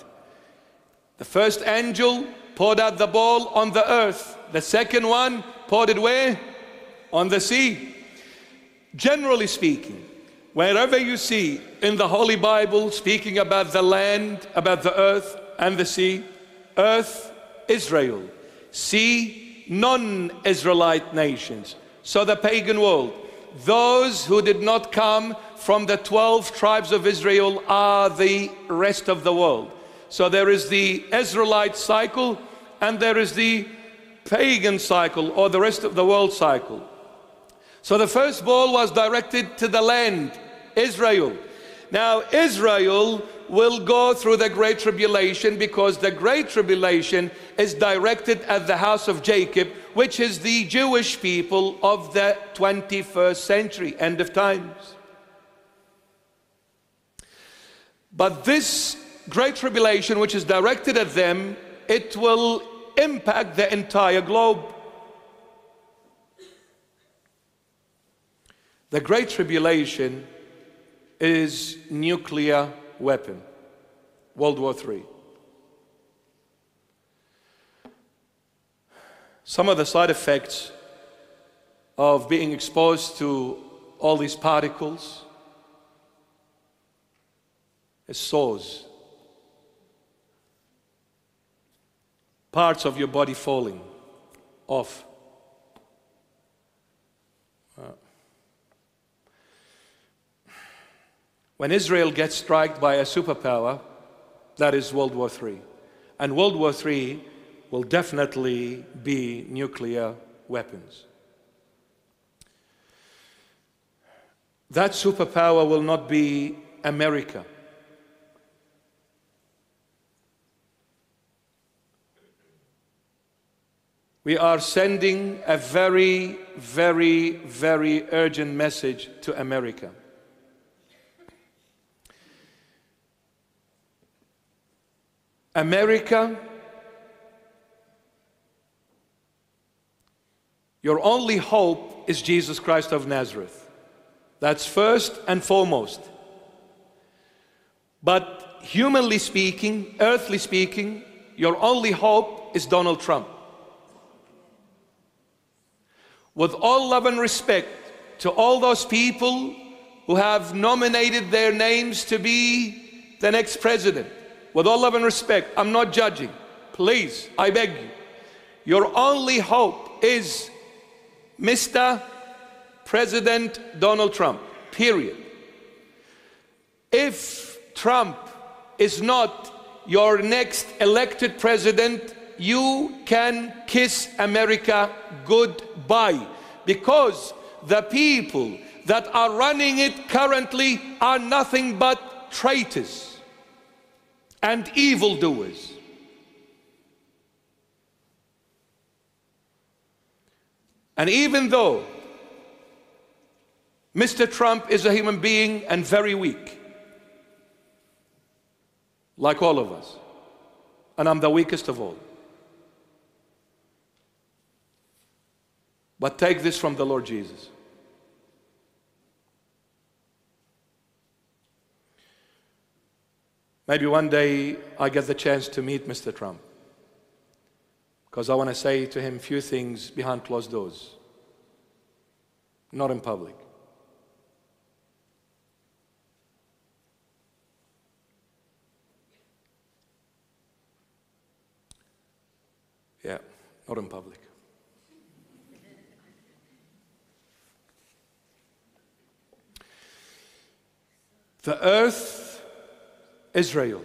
The first angel poured out the bowl on the earth. The second one poured it where? On the sea. Generally speaking, wherever you see in the Holy Bible speaking about the land, about the earth and the sea, earth, Israel, sea, non-Israelite nations, so the pagan world, those who did not come from the 12 tribes of Israel are the rest of the world. So there is the Israelite cycle and there is the pagan cycle or the rest of the world cycle. So the first bowl was directed to the land, Israel. Now Israel will go through the Great Tribulation because the Great Tribulation is directed at the house of Jacob, which is the Jewish people of the 21st century, end of times. But this Great Tribulation, which is directed at them, it will impact the entire globe. The Great Tribulation is nuclear weapon, World War III. Some of the side effects of being exposed to all these particles is sores, parts of your body falling off. When Israel gets struck by a superpower, that is World War III. And World War III will definitely be nuclear weapons. That superpower will not be America. We are sending a very, very, very urgent message to America. America, your only hope is Jesus Christ of Nazareth. That's first and foremost. But humanly speaking, earthly speaking, your only hope is Donald Trump. With all love and respect to all those people who have nominated their names to be the next president, with all love and respect, I'm not judging. Please, I beg you. Your only hope is Mr. President Donald Trump, period. If Trump is not your next elected president, you can kiss America goodbye, because the people that are running it currently are nothing but traitors and evildoers. And even though Mr. Trump is a human being and very weak, like all of us, and I'm the weakest of all, but take this from the Lord Jesus. Maybe one day I get the chance to meet Mr. Trump, because I want to say to him a few things behind closed doors, not in public. Yeah, not in public. The earth, Israel,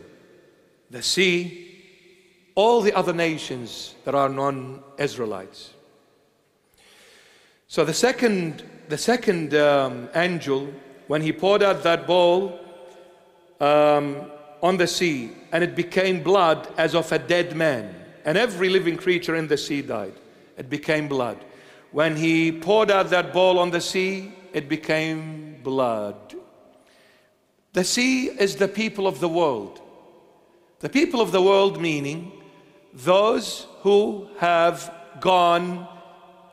the sea, all the other nations that are non-Israelites. So the second angel, when he poured out that bowl on the sea, and it became blood as of a dead man, and every living creature in the sea died. It became blood. When he poured out that bowl on the sea, it became blood. The sea is the people of the world. The people of the world meaning those who have gone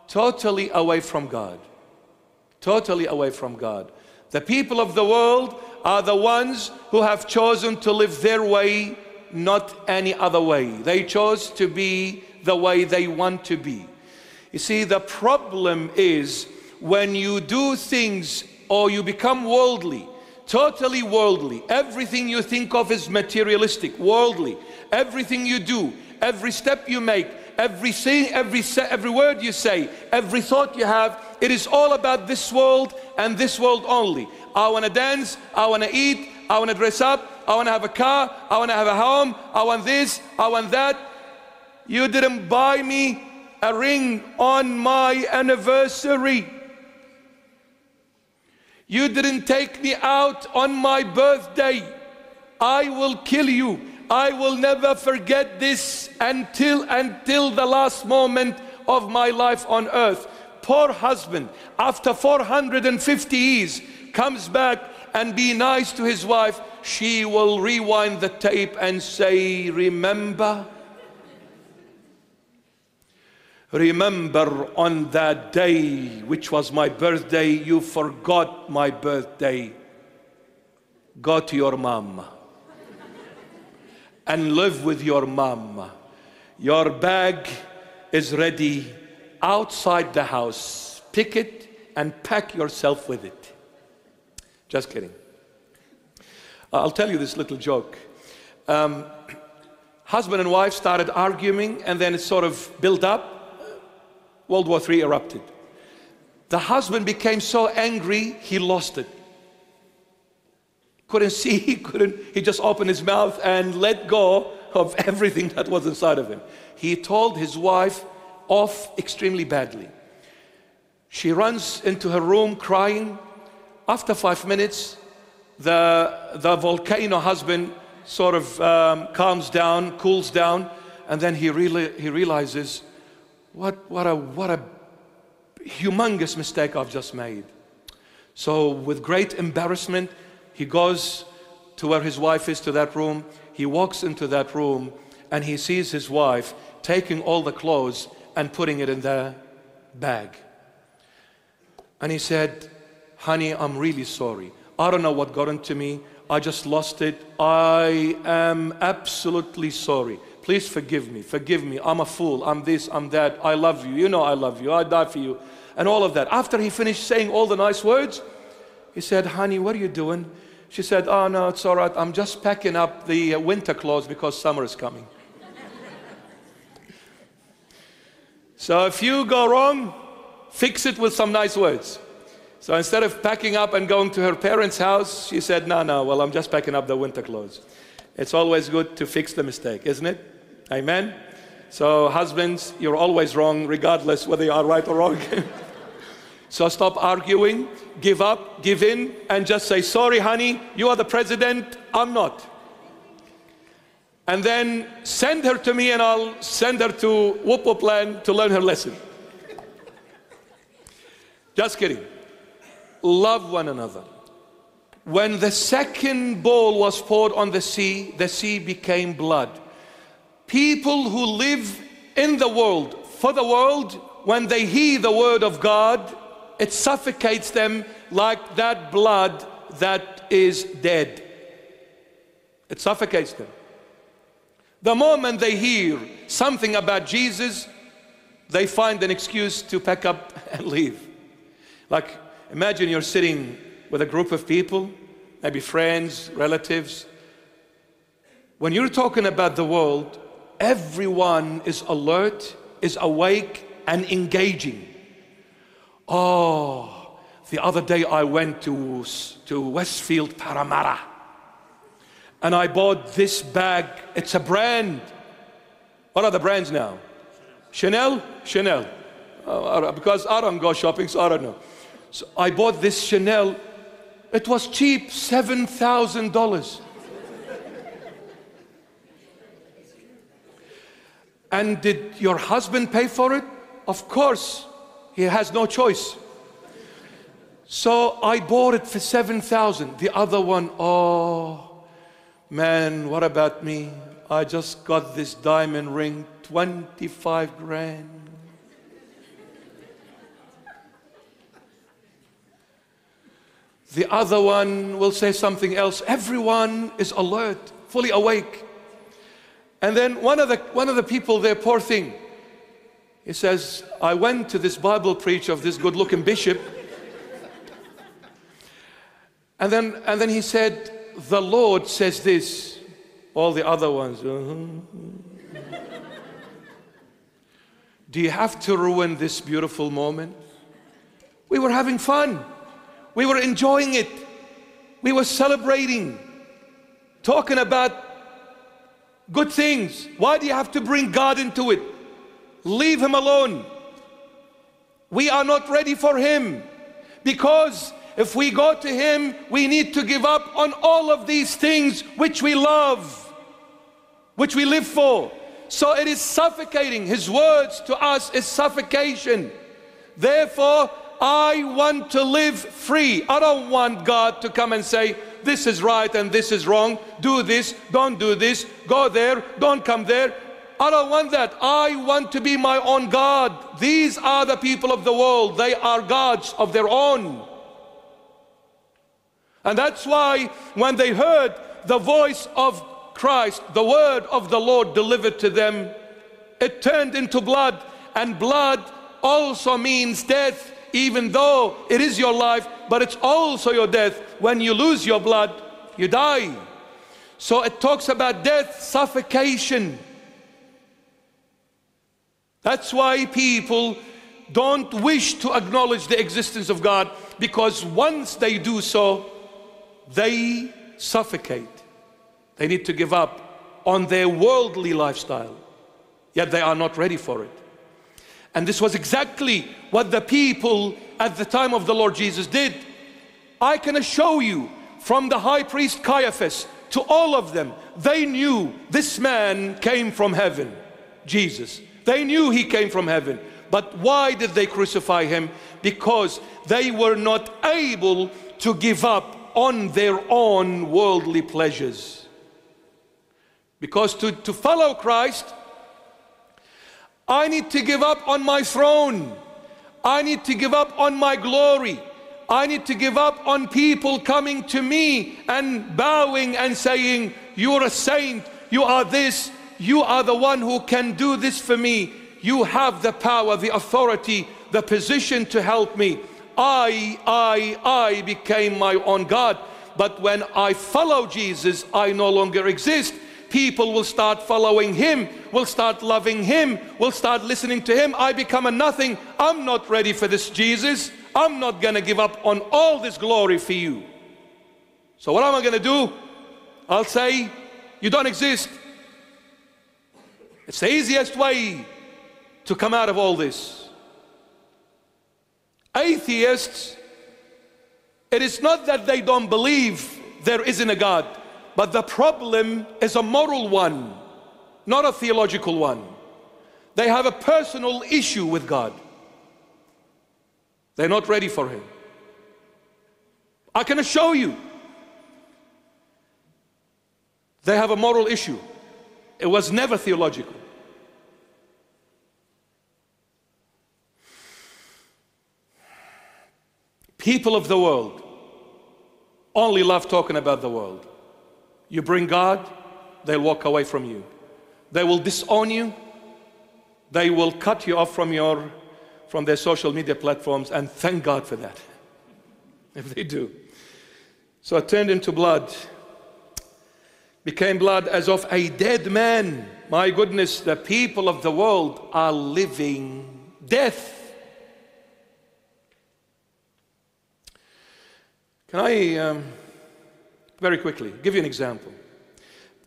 totally away from God. Totally away from God. The people of the world are the ones who have chosen to live their way, not any other way. They chose to be the way they want to be. You see, the problem is when you do things or you become worldly, totally worldly. Everything you think of is materialistic, worldly. Everything you do, every step you make, every word you say, every thought you have, it is all about this world and this world only. I want to dance, I want to eat, I want to dress up, I want to have a car, I want to have a home, I want this, I want that. You didn't buy me a ring on my anniversary. You didn't take me out on my birthday. I will kill you. I will never forget this until the last moment of my life on earth. Poor husband, after 450 years, comes back and be nice to his wife. She will rewind the tape and say, remember? Remember on that day, which was my birthday, you forgot my birthday. Go to your mom and live with your mom. Your bag is ready outside the house. Pick it and pack yourself with it. Just kidding. I'll tell you this little joke. Husband and wife started arguing, and then it sort of built up. World War III erupted. The husband became so angry, he lost it. Couldn't see, he just opened his mouth and let go of everything that was inside of him. He told his wife off extremely badly. She runs into her room crying. After 5 minutes, the volcano husband sort of calms down, cools down, and then he realizes, What a humongous mistake I've just made. So with great embarrassment, he goes to where his wife is, to that room. He walks into that room and he sees his wife taking all the clothes and putting it in the bag. And he said, honey, I'm really sorry. I don't know what got into me. I just lost it. I am absolutely sorry. Please forgive me, I'm a fool, I'm this, I'm that, I love you, you know I love you, I die for you, and all of that. After he finished saying all the nice words, he said, honey, what are you doing? She said, oh no, it's all right, I'm just packing up the winter clothes because summer is coming. So if you go wrong, fix it with some nice words. So instead of packing up and going to her parents' house, she said, no, well, I'm just packing up the winter clothes. It's always good to fix the mistake, isn't it? Amen. So husbands, you're always wrong, regardless whether you are right or wrong. So stop arguing, give up, give in, and just say, sorry, honey, you are the president, I'm not. And then send her to me and I'll send her to Whoop Whoop Land to learn her lesson. Just kidding. Love one another. When the second bowl was poured on the sea became blood. People who live in the world, for the world, when they hear the word of God, it suffocates them like that blood that is dead. It suffocates them. The moment they hear something about Jesus, they find an excuse to pack up and leave. Like, imagine you're sitting with a group of people, maybe friends, relatives. When you're talking about the world, everyone is alert, is awake, and engaging. Oh, the other day I went to Westfield Parramatta, and I bought this bag. It's a brand. What are the brands now? Chanel? Chanel. Because I don't go shopping, so I don't know. So I bought this Chanel. It was cheap, $7,000. And did your husband pay for it? Of course, he has no choice. So I bought it for $7,000. The other one, oh, man, what about me? I just got this diamond ring, 25 grand. The other one will say something else. Everyone is alert, fully awake. And then one of the people there, poor thing, he says, I went to this Bible preach of this good-looking bishop. And then he said, the Lord says this. All the other ones. Do you have to ruin this beautiful moment? We were having fun. We were enjoying it. We were celebrating, talking about good things. Why do you have to bring God into it? Leave him alone. We are not ready for him, because if we go to him, we need to give up on all of these things which we love, which we live for. So it is suffocating. His words to us is suffocation. Therefore, I want to live free. I don't want God to come and say, this is right and this is wrong. Do this, don't do this. Go there, don't come there. I don't want that. I want to be my own God. These are the people of the world. They are gods of their own. And that's why when they heard the voice of Christ, the word of the Lord delivered to them, it turned into blood. And blood also means death. Even though it is your life, but it's also your death. When you lose your blood, you die. So it talks about death, suffocation. That's why people don't wish to acknowledge the existence of God, because once they do so, they suffocate. They need to give up on their worldly lifestyle, yet they are not ready for it. And this was exactly what the people at the time of the Lord Jesus did. I can assure you, from the high priest Caiaphas to all of them, they knew this man came from heaven, Jesus. They knew he came from heaven. But why did they crucify him? Because they were not able to give up on their own worldly pleasures. Because to follow Christ, I need to give up on my throne. I need to give up on my glory. I need to give up on people coming to me and bowing and saying, you're a saint, you are this, you are the one who can do this for me. You have the power, the authority, the position to help me. I became my own God. But when I follow Jesus, I no longer exist. People will start following him, will start loving him, will start listening to him. I become a nothing. I'm not ready for this, Jesus. I'm not going to give up on all this glory for you. So what am I going to do? I'll say, you don't exist. It's the easiest way to come out of all this. Atheists, it is not that they don't believe there isn't a God. But the problem is a moral one, not a theological one. They have a personal issue with God. They're not ready for him. I can assure you, they have a moral issue. It was never theological. People of the world only love talking about the world. You bring God, they'll walk away from you. They will disown you. They will cut you off from their social media platforms, and thank God for that, if they do. So I turned into blood, became blood as of a dead man. My goodness, the people of the world are living death. Can I, very quickly, give you an example.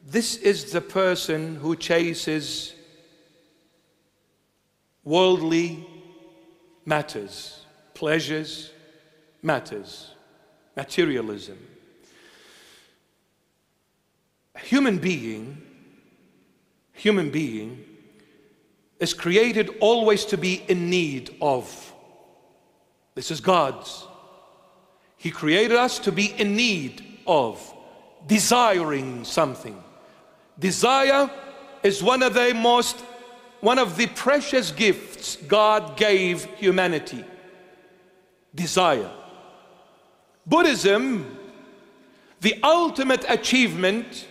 This is the person who chases worldly matters, pleasures, matters, materialism. A human being is created always to be in need of. This is God's. He created us to be in need of, desiring something. Desire is one of the precious gifts God gave humanity. Desire. Buddhism, the ultimate achievement,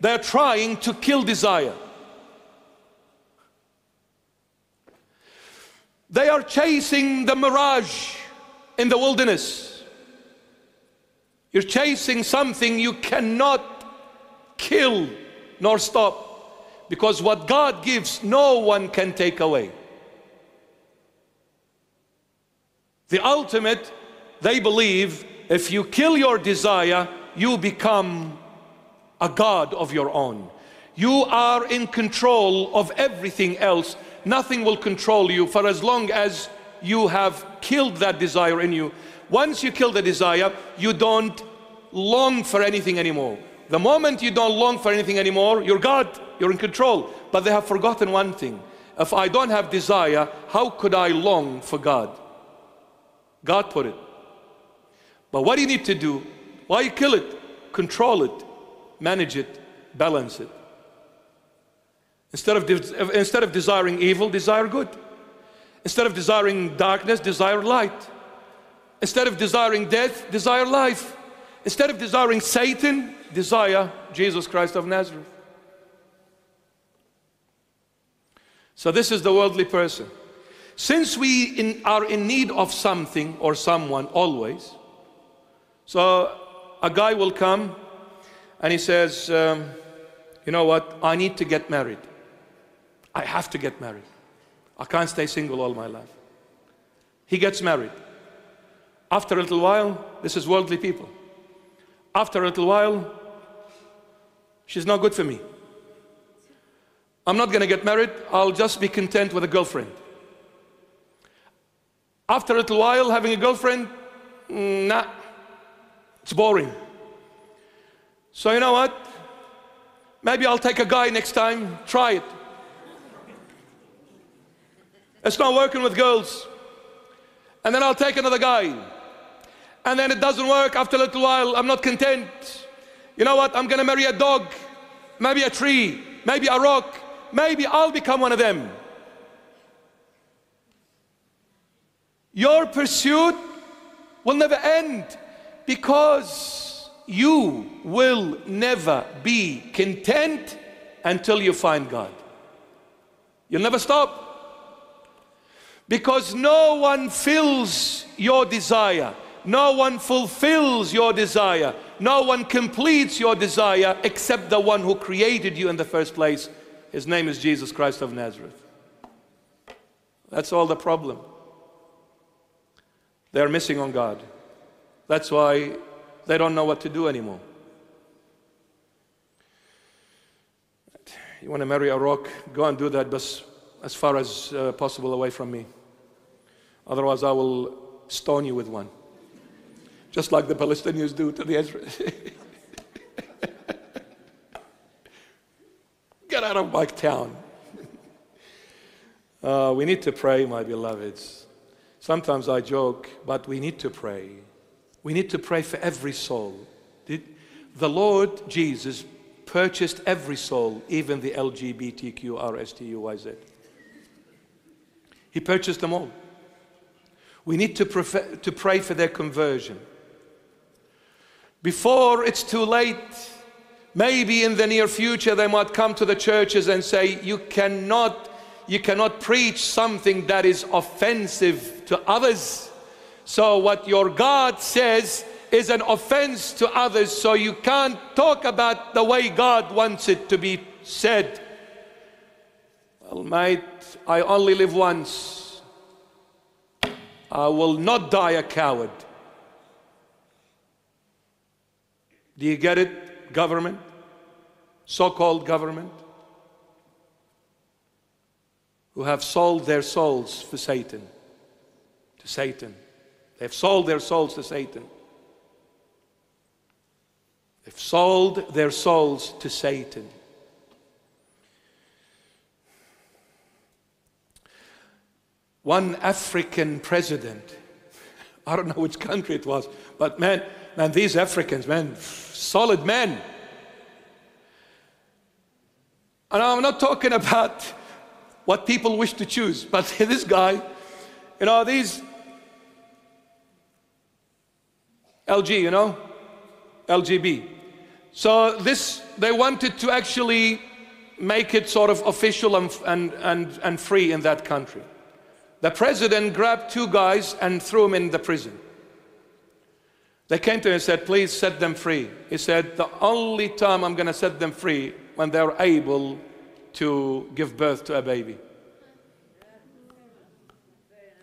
they're trying to kill desire. They are chasing the mirage in the wilderness. You're chasing something you cannot kill nor stop. Because what God gives, no one can take away. The ultimate, they believe, if you kill your desire, you become a god of your own. You are in control of everything else. Nothing will control you for as long as you have killed that desire in you. Once you kill the desire, you don't long for anything anymore. The moment you don't long for anything anymore, you're God, you're in control. But they have forgotten one thing. If I don't have desire, how could I long for God? God put it. But what do you need to do? Why you kill it? Control it, manage it, balance it. Instead of desiring evil, desire good. Instead of desiring darkness, desire light. Instead of desiring death, desire life. Instead of desiring Satan, desire Jesus Christ of Nazareth. So this is the worldly person. Since we are in need of something or someone always, so a guy will come and he says, you know what, I need to get married. I have to get married. I can't stay single all my life. He gets married. After a little while, this is worldly people. After a little while, she's not good for me. I'm not going to get married. I'll just be content with a girlfriend. After a little while, having a girlfriend, nah, it's boring. So you know what? Maybe I'll take a guy next time. Try it. It's not working with girls. And then I'll take another guy. And then it doesn't work. After a little while, I'm not content. You know what? I'm going to marry a dog, maybe a tree, maybe a rock. Maybe I'll become one of them. Your pursuit will never end because you will never be content until you find God. You'll never stop. Because no one fills your desire. No one fulfills your desire. No one completes your desire except the one who created you in the first place. His name is Jesus Christ of Nazareth. That's all the problem. They're missing on God. That's why they don't know what to do anymore. You want to marry a rock? Go and do that, but as far as possible away from me. Otherwise, I will stone you with one. Just like the Palestinians do to the Israelis. Get out of my town. We need to pray, my beloveds. Sometimes I joke, but we need to pray. We need to pray for every soul. The Lord Jesus purchased every soul, even the LGBTQRSTUYZ. He purchased them all. We need to pray for their conversion. Before it's too late, maybe in the near future they might come to the churches and say, you cannot preach something that is offensive to others. So what your God says is an offense to others, so you can't talk about the way God wants it to be said. Well, mate, I only live once. I will not die a coward. Do you get it, government? So-called government who have sold their souls for Satan, to Satan. They've sold their souls to Satan. They've sold their souls to Satan. One African president, I don't know which country it was, but man, these Africans, man, solid men. And I'm not talking about what people wish to choose, but this guy, you know, these LG, you know, LGB. So this, they wanted to actually make it sort of official and free in that country. The president grabbed two guys and threw them in the prison. They came to him and said, please set them free. He said, the only time I'm going to set them free when they're able to give birth to a baby.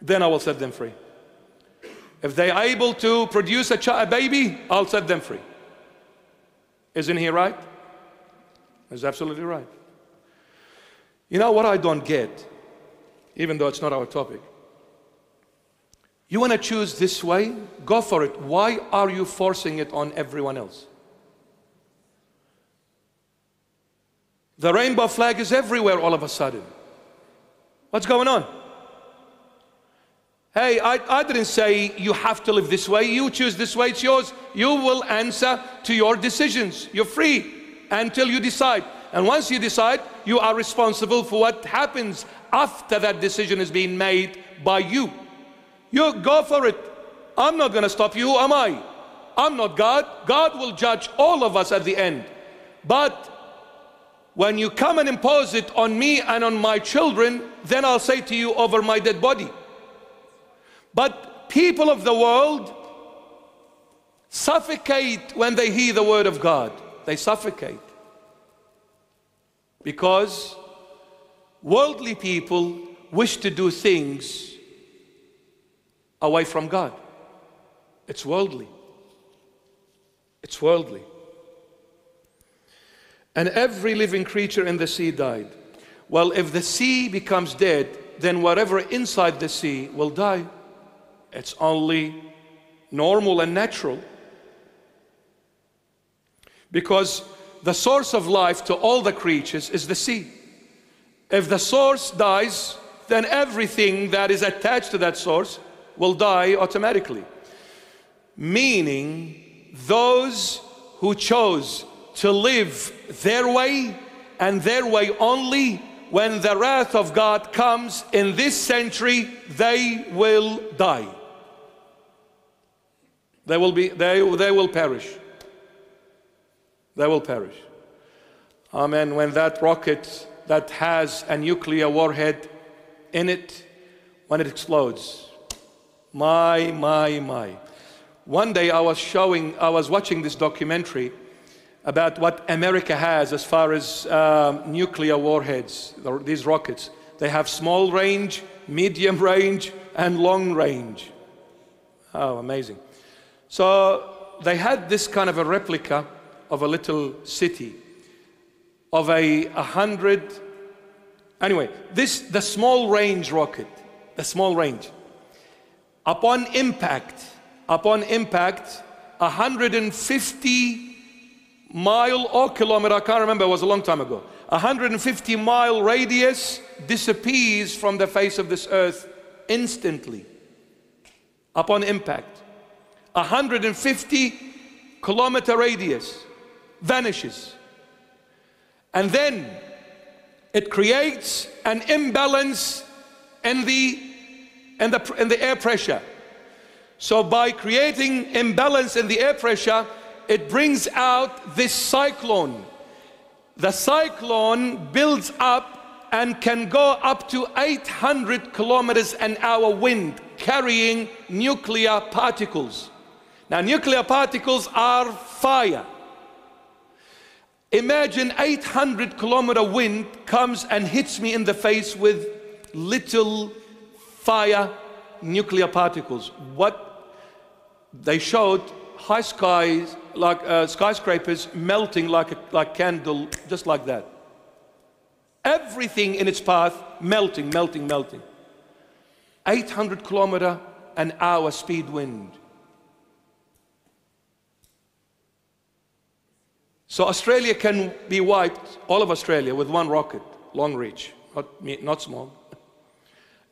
Then I will set them free. If they are able to produce a baby, I'll set them free. Isn't he right? He's absolutely right. You know what I don't get, even though it's not our topic. You want to choose this way? Go for it. Why are you forcing it on everyone else? The rainbow flag is everywhere all of a sudden. What's going on? Hey, I didn't say you have to live this way. You choose this way, it's yours. You will answer to your decisions. You're free until you decide. And once you decide, you are responsible for what happens after that decision is being made by you. You go for it. I'm not going to stop you, am I? I'm not God. God will judge all of us at the end. But when you come and impose it on me and on my children, then I'll say to you over my dead body. But people of the world suffocate when they hear the word of God. They suffocate. Because worldly people wish to do things away from God. It's worldly. It's worldly. And every living creature in the sea died. Well, if the sea becomes dead, then whatever inside the sea will die. It's only normal and natural. Because the source of life to all the creatures is the sea. If the source dies, then everything that is attached to that source will die automatically. Meaning, those who chose to live their way and their way only, when the wrath of God comes in this century, they will die. They will perish. They will perish. Amen. When that rocket that has a nuclear warhead in it, when it explodes, my. One day I was watching this documentary about what America has as far as nuclear warheads, these rockets. They have small range, medium range, and long range. Oh, amazing. So they had this kind of a replica of a little city of 100. Anyway, the small range rocket, the small range. Upon impact, 150 mile or kilometer, I can't remember, it was a long time ago. 150-mile radius disappears from the face of this earth instantly. upon impact. 150-kilometer radius vanishes. And then it creates an imbalance in the air pressure. So by creating imbalance in the air pressure, it brings out this cyclone. The cyclone builds up and can go up to 800 kilometers an hour wind, carrying nuclear particles. Now, nuclear particles are fire. Imagine 800-kilometer wind comes and hits me in the face with little fire nuclear particles. What they showed, high skies, like skyscrapers melting like candle, just like that. Everything in its path melting, melting, melting. 800-kilometer an hour speed wind. So Australia can be wiped, all of Australia, with one rocket, long reach, not small.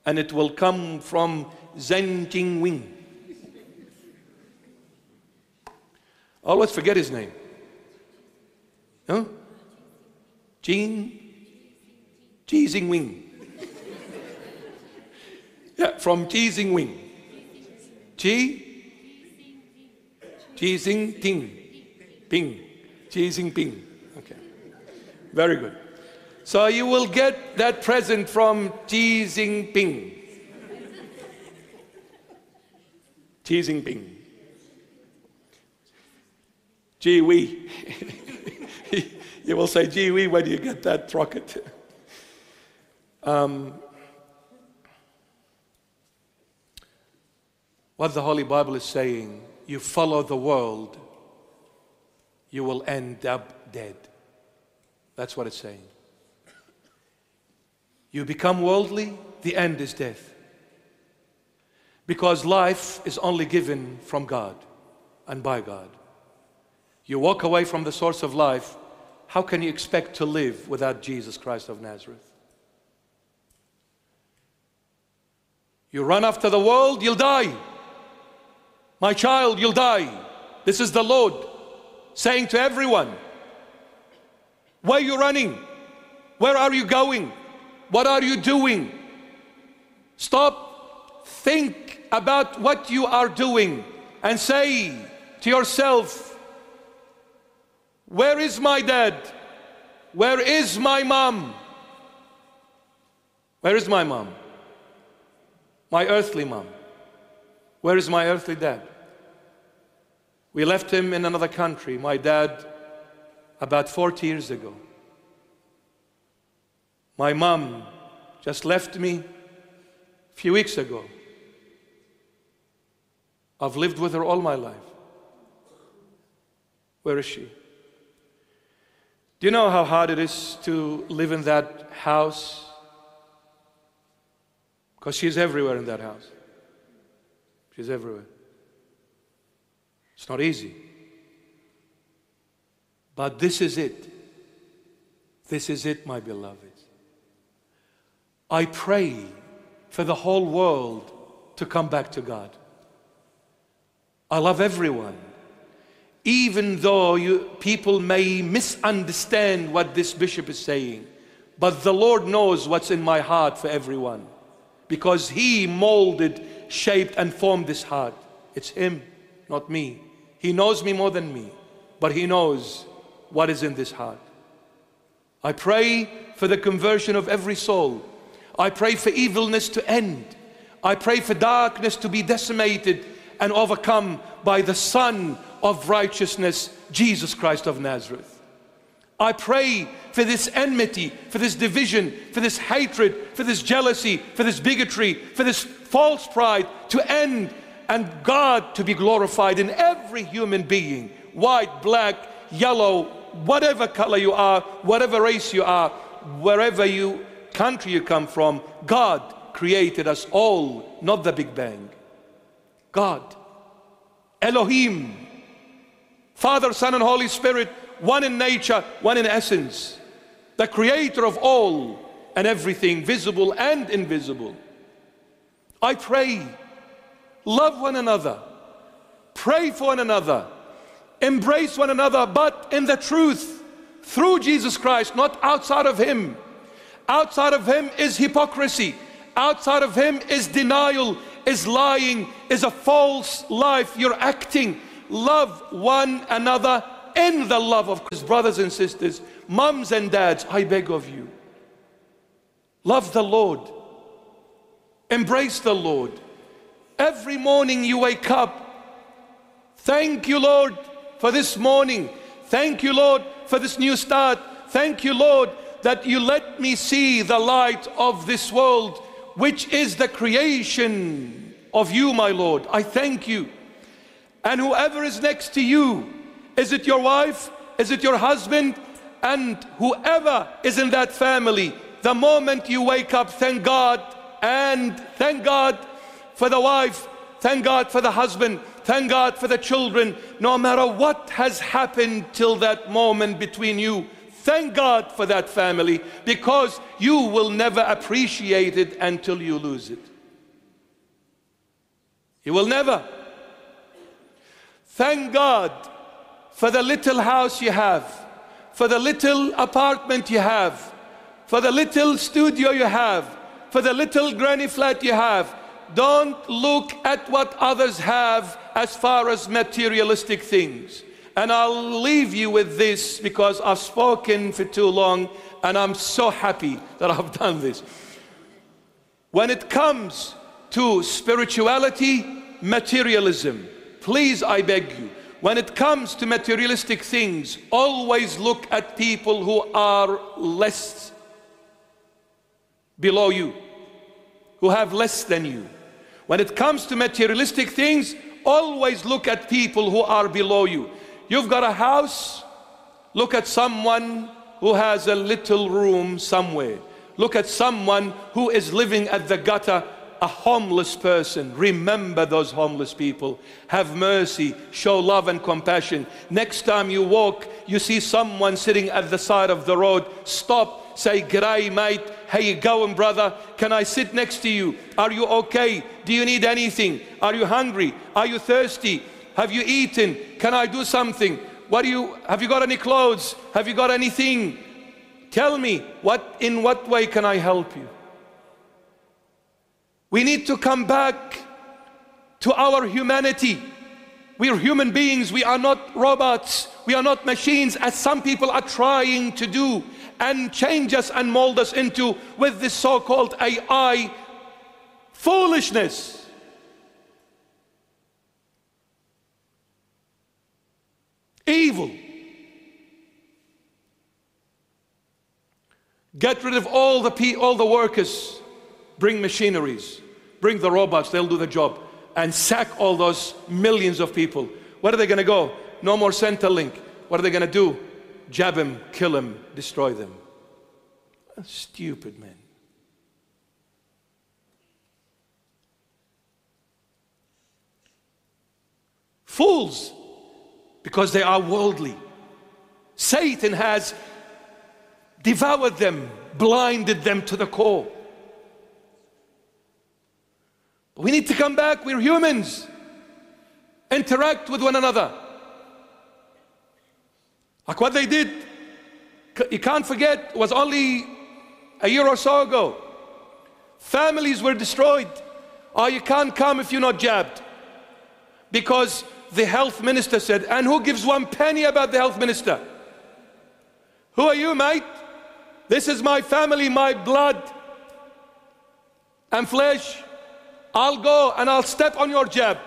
And it will come from Xi Jinping. I always forget his name. Huh? Xi Jinping. Yeah, from Xi Jinping. Xi Jinping. Xi Jinping. Okay. Very good. So you will get that present from Xi Jinping. Xi Jinping. Gee wee. You will say, gee wee, where do you get that rocket? What the Holy Bible is saying, you follow the world, you will end up dead. That's what it's saying. You become worldly, the end is death. Because life is only given from God and by God. You walk away from the source of life, how can you expect to live without Jesus Christ of Nazareth? You run after the world, you'll die. My child, you'll die. This is the Lord saying to everyone, where are you running? Where are you going? What are you doing? Stop, think about what you are doing and say to yourself, where is my dad? Where is my mom? Where is my mom? My earthly mom. Where is my earthly dad? We left him in another country, my dad, about 40 years ago. My mom just left me a few weeks ago. I've lived with her all my life. Where is she? Do you know how hard it is to live in that house? Because she's everywhere in that house. She's everywhere. It's not easy. But this is it. This is it, my beloved. I pray for the whole world to come back to God. I love everyone. Even though people may misunderstand what this bishop is saying, but the Lord knows what's in my heart for everyone. Because He molded, shaped, and formed this heart. It's Him, not me. He knows me more than me, but He knows what is in this heart. I pray for the conversion of every soul. I pray for evilness to end. I pray for darkness to be decimated and overcome by the Son of Righteousness, Jesus Christ of Nazareth. I pray for this enmity, for this division, for this hatred, for this jealousy, for this bigotry, for this false pride to end, and God to be glorified in every human being, white, black, yellow, whatever color you are, whatever race you are, wherever country you come from. God created us all, not the Big Bang. God, Elohim, Father, Son, and Holy Spirit, one in nature, one in essence, the creator of all and everything, visible and invisible. I pray love one another, pray for one another, embrace one another, but in the truth, through Jesus Christ, not outside of Him. Outside of Him is hypocrisy. Outside of Him is denial, is lying, is a false life you're acting. Love one another in the love of Christ. Brothers and sisters, mums and dads, I beg of you, love the Lord. Embrace the Lord. Every morning you wake up, thank you, Lord, for this morning. Thank you, Lord, for this new start. Thank you, Lord, that you let me see the light of this world, which is the creation of you, my Lord. I thank you. And whoever is next to you, is it your wife? Is it your husband? And whoever is in that family, the moment you wake up, thank God. And thank God for the wife. Thank God for the husband. Thank God for the children. No matter what has happened till that moment between you, thank God for that family, because you will never appreciate it until you lose it. You will never. Thank God for the little house you have, for the little apartment you have, for the little studio you have, for the little granny flat you have. Don't look at what others have as far as materialistic things. And I'll leave you with this, because I've spoken for too long and I'm so happy that I've done this. When it comes to spirituality, materialism, please, I beg you, when it comes to materialistic things, always look at people who are less below you, who have less than you. When it comes to materialistic things, always look at people who are below you. You've got a house, look at someone who has a little room somewhere. Look at someone who is living at the gutter, a homeless person. Remember those homeless people. Have mercy, show love and compassion. Next time you walk, you see someone sitting at the side of the road, stop, say, "G'day, mate. How you going, brother? Can I sit next to you? Are you okay? Do you need anything? Are you hungry? Are you thirsty? Have you eaten? Can I do something? Have you got any clothes? Have you got anything? Tell me, in what way can I help you?" We need to come back to our humanity. We are human beings. We are not robots. We are not machines, as some people are trying to do and change us and mold us into with this so-called AI foolishness. Evil. Get rid of all the workers. Bring machineries. Bring the robots. They'll do the job. And sack all those millions of people. Where are they going to go? No more Centrelink. What are they going to do? Jab them, kill them, destroy them. Stupid men. Fools. Because they are worldly. Satan has devoured them, blinded them to the core. But we need to come back. We're humans. Interact with one another. Like what they did, you can't forget, it was only a year or so ago. Families were destroyed. Oh, you can't come if you're not jabbed. Because the health minister said, and who gives one penny about the health minister? Who are you, mate? This is my family, my blood and flesh. I'll go and I'll step on your jab.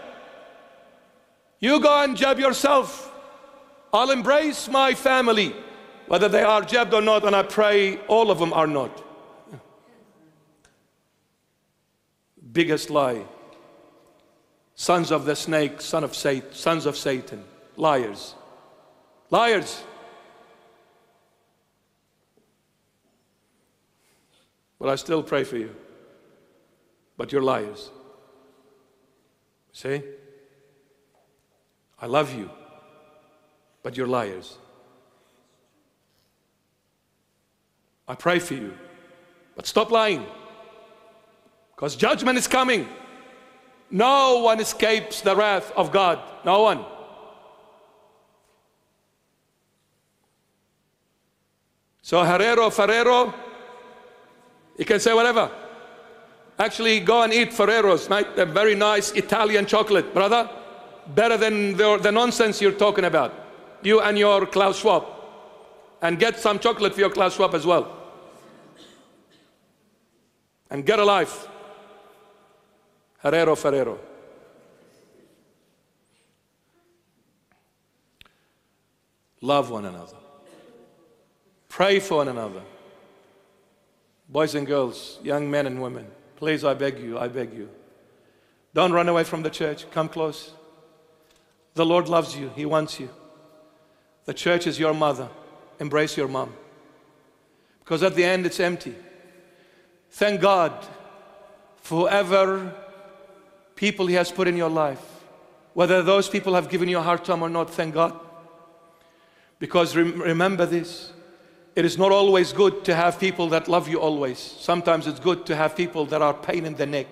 You go and jab yourself. I'll embrace my family, whether they are jabbed or not, and I pray all of them are not. Biggest lie. Sons of the snake, sons of Satan, liars. Liars. Well, I still pray for you, but you're liars. See? I love you, but you're liars. I pray for you, but stop lying, because judgment is coming. No one escapes the wrath of God. No one. So Ferrero, you can say whatever. Actually, go and eat Ferrero's, mate. They're very nice Italian chocolate, brother. Better than the nonsense you're talking about. You and your Klaus Schwab. And get some chocolate for your Klaus Schwab as well. And get a life. Ferrero. Love one another. Pray for one another. Boys and girls, young men and women, please, I beg you. Don't run away from the church. Come close. The Lord loves you. He wants you. The church is your mother. Embrace your mom. Because at the end, it's empty. Thank God for whoever people He has put in your life. Whether those people have given you a hard time or not, thank God. Because remember this. It is not always good to have people that love you always. Sometimes it's good to have people that are pain in the neck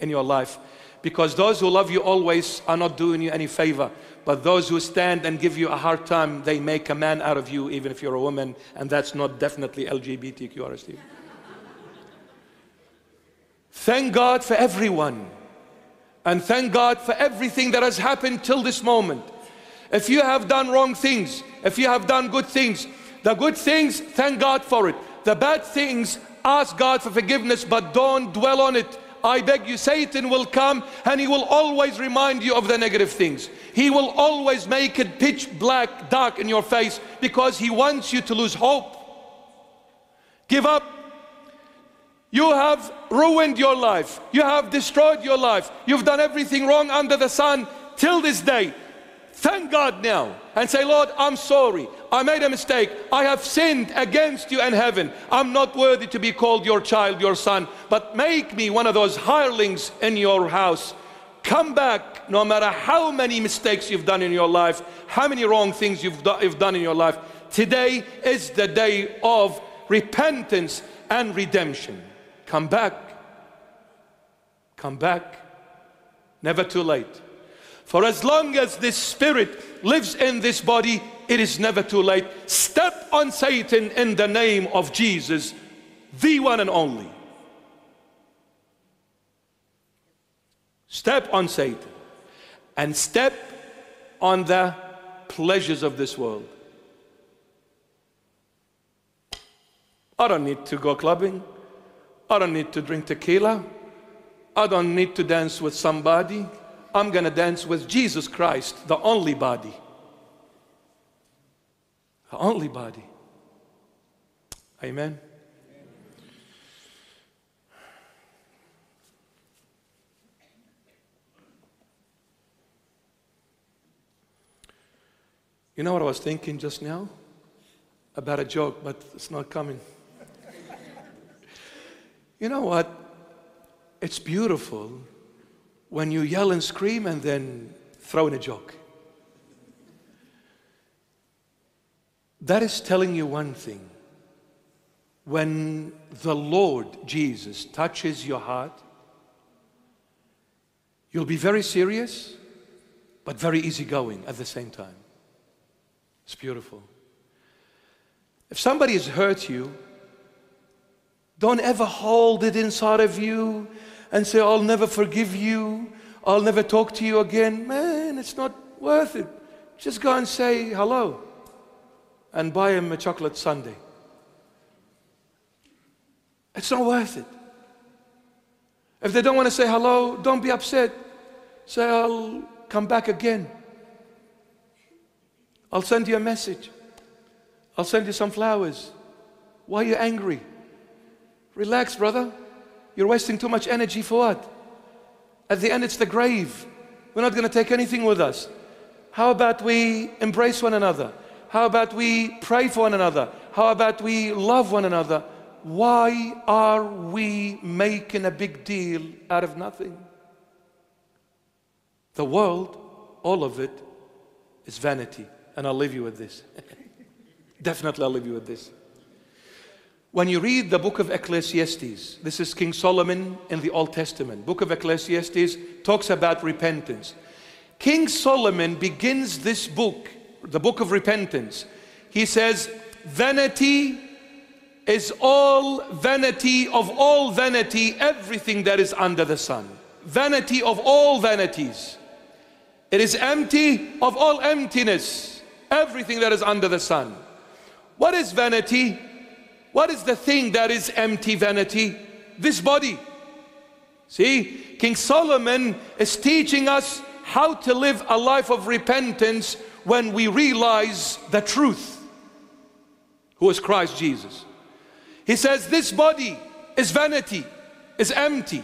in your life. Because those who love you always are not doing you any favor. But those who stand and give you a hard time, they make a man out of you, even if you're a woman. And that's not definitely LGBTQRST. Thank God for everyone. And thank God for everything that has happened till this moment. If you have done wrong things, if you have done good things, the good things, thank God for it. The bad things, ask God for forgiveness, but don't dwell on it. I beg you, Satan will come and he will always remind you of the negative things. He will always make it pitch black, dark in your face because he wants you to lose hope. Give up. You have ruined your life. You have destroyed your life. You've done everything wrong under the sun till this day. Thank God now and say, Lord, I'm sorry. I made a mistake. I have sinned against you and heaven. I'm not worthy to be called your child, your son, but make me one of those hirelings in your house. Come back no matter how many mistakes you've done in your life, how many wrong things you've done in your life. Today is the day of repentance and redemption. Come back. Come back. Never too late. For as long as this spirit lives in this body, it is never too late. Step on Satan in the name of Jesus, the one and only. Step on Satan and step on the pleasures of this world. I don't need to go clubbing. I don't need to drink tequila. I don't need to dance with somebody. I'm going to dance with Jesus Christ, the only body. The only body. Amen. You know what I was thinking just now? About a joke, but it's not coming. You know what? It's beautiful when you yell and scream and then throw in a joke. That is telling you one thing. When the Lord Jesus touches your heart, you'll be very serious, but very easygoing at the same time. It's beautiful. If somebody has hurt you, don't ever hold it inside of you and say, I'll never forgive you, I'll never talk to you again. Man, it's not worth it. Just go and say hello and buy him a chocolate sundae. It's not worth it. If they don't want to say hello, don't be upset. Say, I'll come back again. I'll send you a message. I'll send you some flowers. Why are you angry? Relax, brother. You're wasting too much energy for what? At the end, it's the grave. We're not going to take anything with us. How about we embrace one another? How about we pray for one another? How about we love one another? Why are we making a big deal out of nothing? The world, all of it, is vanity. And I'll leave you with this. Definitely I'll leave you with this. When you read the book of Ecclesiastes, this is King Solomon in the Old Testament. Book of Ecclesiastes talks about repentance. King Solomon begins this book, the book of repentance. He says, vanity is all vanity of all vanity, everything that is under the sun. Vanity of all vanities. It is empty of all emptiness, everything that is under the sun. What is vanity? What is the thing that is empty vanity? This body. See, King Solomon is teaching us how to live a life of repentance when we realize the truth, who is Christ Jesus. He says, this body is vanity, is empty.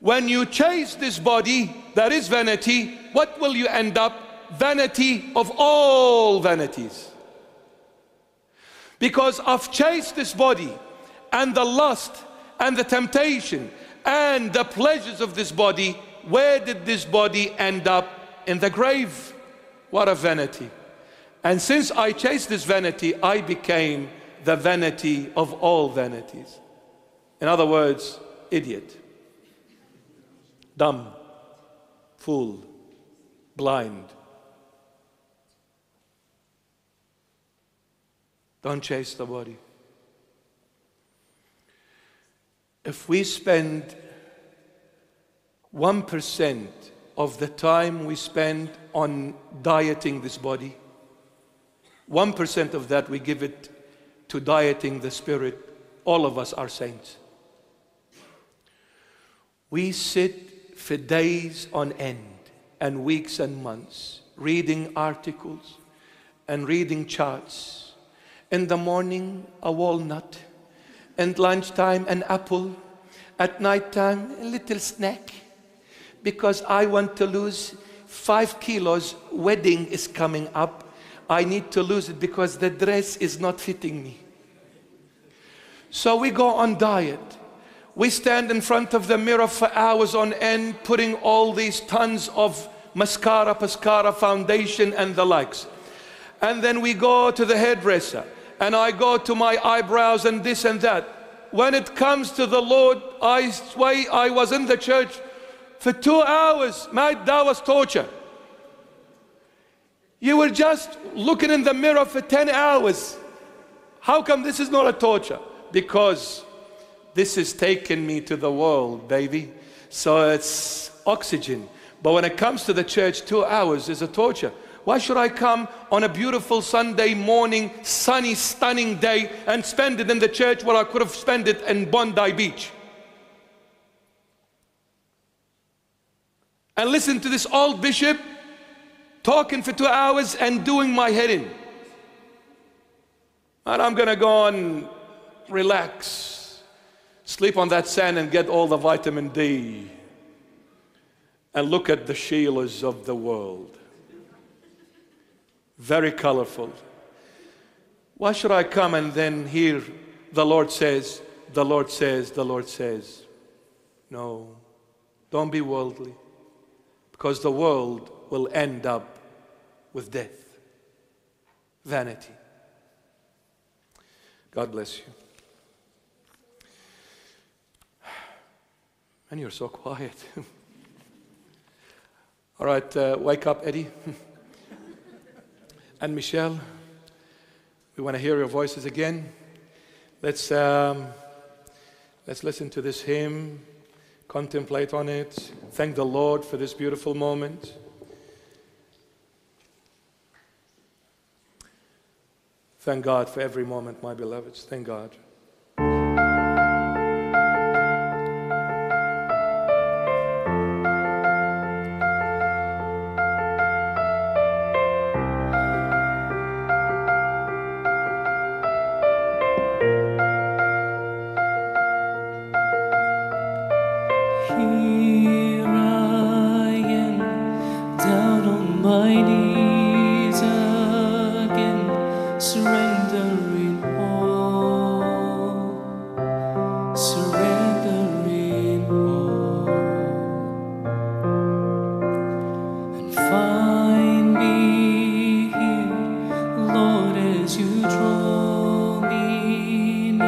When you chase this body that is vanity, what will you end up? Vanity of all vanities. Because I've chased this body and the lust and the temptation and the pleasures of this body, where did this body end up? In the grave. What a vanity. And since I chased this vanity, I became the vanity of all vanities. In other words, idiot, dumb, fool, blind. Don't chase the body. If we spend 1% of the time we spend on dieting this body, 1% of that we give it to dieting the spirit, all of us are saints. We sit for days on end and weeks and months reading articles and reading charts. In the morning, a walnut. At lunchtime, an apple. At nighttime, a little snack. Because I want to lose 5 kilos. Wedding is coming up. I need to lose it because the dress is not fitting me. So we go on diet. We stand in front of the mirror for hours on end, putting all these tons of mascara, foundation and the likes. And then we go to the hairdresser. And I go to my eyebrows and this and that. When it comes to the Lord, I swear I was in the church for 2 hours. Mate, that was torture. You were just looking in the mirror for 10 hours. How come this is not a torture? Because this has taken me to the world, baby. So it's oxygen. But when it comes to the church, 2 hours is a torture. Why should I come on a beautiful Sunday morning, sunny, stunning day and spend it in the church where I could have spent it in Bondi Beach? And listen to this old bishop talking for 2 hours and doing my head in. And I'm going to go and relax, sleep on that sand and get all the vitamin D and look at the Sheilas of the world. Very colorful. Why should I come and then hear the Lord says, the Lord says, the Lord says? No, don't be worldly, because the world will end up with death, vanity. God bless you. And you're so quiet. All right, wake up, Eddie. And Michelle, we want to hear your voices again. Let's listen to this hymn, contemplate on it, thank the Lord for this beautiful moment. Thank God for every moment, my beloveds. Thank God. Draw me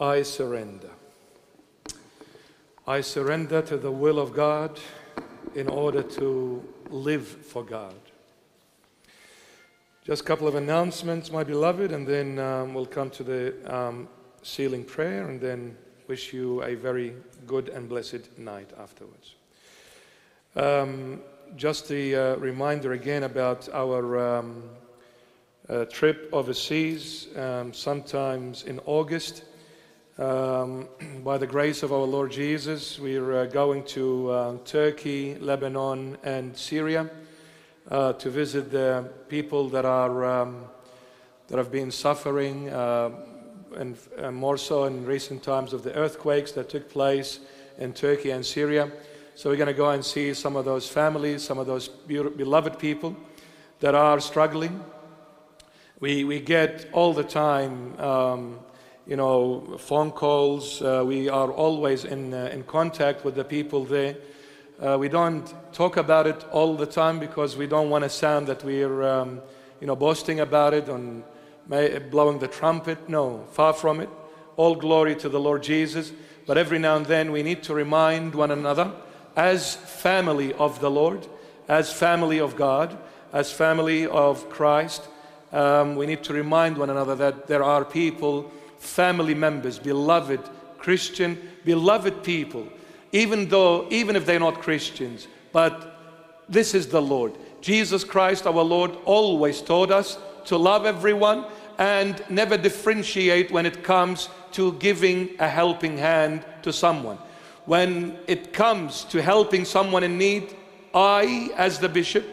I surrender. I surrender to the will of God in order to live for God. Just a couple of announcements, my beloved, and then we'll come to the sealing prayer and then wish you a very good and blessed night afterwards. Just a reminder again about our trip overseas sometimes in August. By the grace of our Lord Jesus, we're going to Turkey, Lebanon, and Syria to visit the people that are that have been suffering, and more so in recent times of the earthquakes that took place in Turkey and Syria. So we're going to go and see some of those families, some of those beloved people that are struggling. We get all the time. You know, phone calls, we are always in contact with the people there. We don't talk about it all the time because we don't want to sound that we're, you know, boasting about it and blowing the trumpet. No, far from it. All glory to the Lord Jesus. But every now and then we need to remind one another as family of the Lord, as family of God, as family of Christ. We need to remind one another that there are people, family members, beloved Christian, beloved people even if they're not Christians. But this is the Lord. Jesus Christ, our Lord, always taught us to love everyone and never differentiate when it comes to giving a helping hand to someone. When it comes to helping someone in need, I, as a bishop,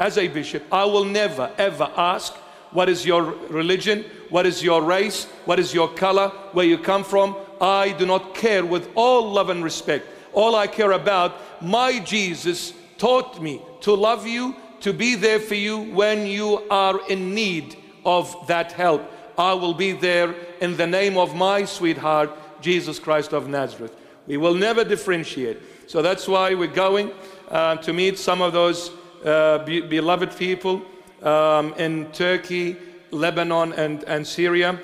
I will never, ever ask, what is your religion? What is your race? What is your color? Where you come from? I do not care, with all love and respect. All I care about, my Jesus taught me to love you, to be there for you when you are in need of that help. I will be there in the name of my sweetheart, Jesus Christ of Nazareth. We will never differentiate. So that's why we're going to meet some of those beloved people in Turkey, Lebanon, and Syria.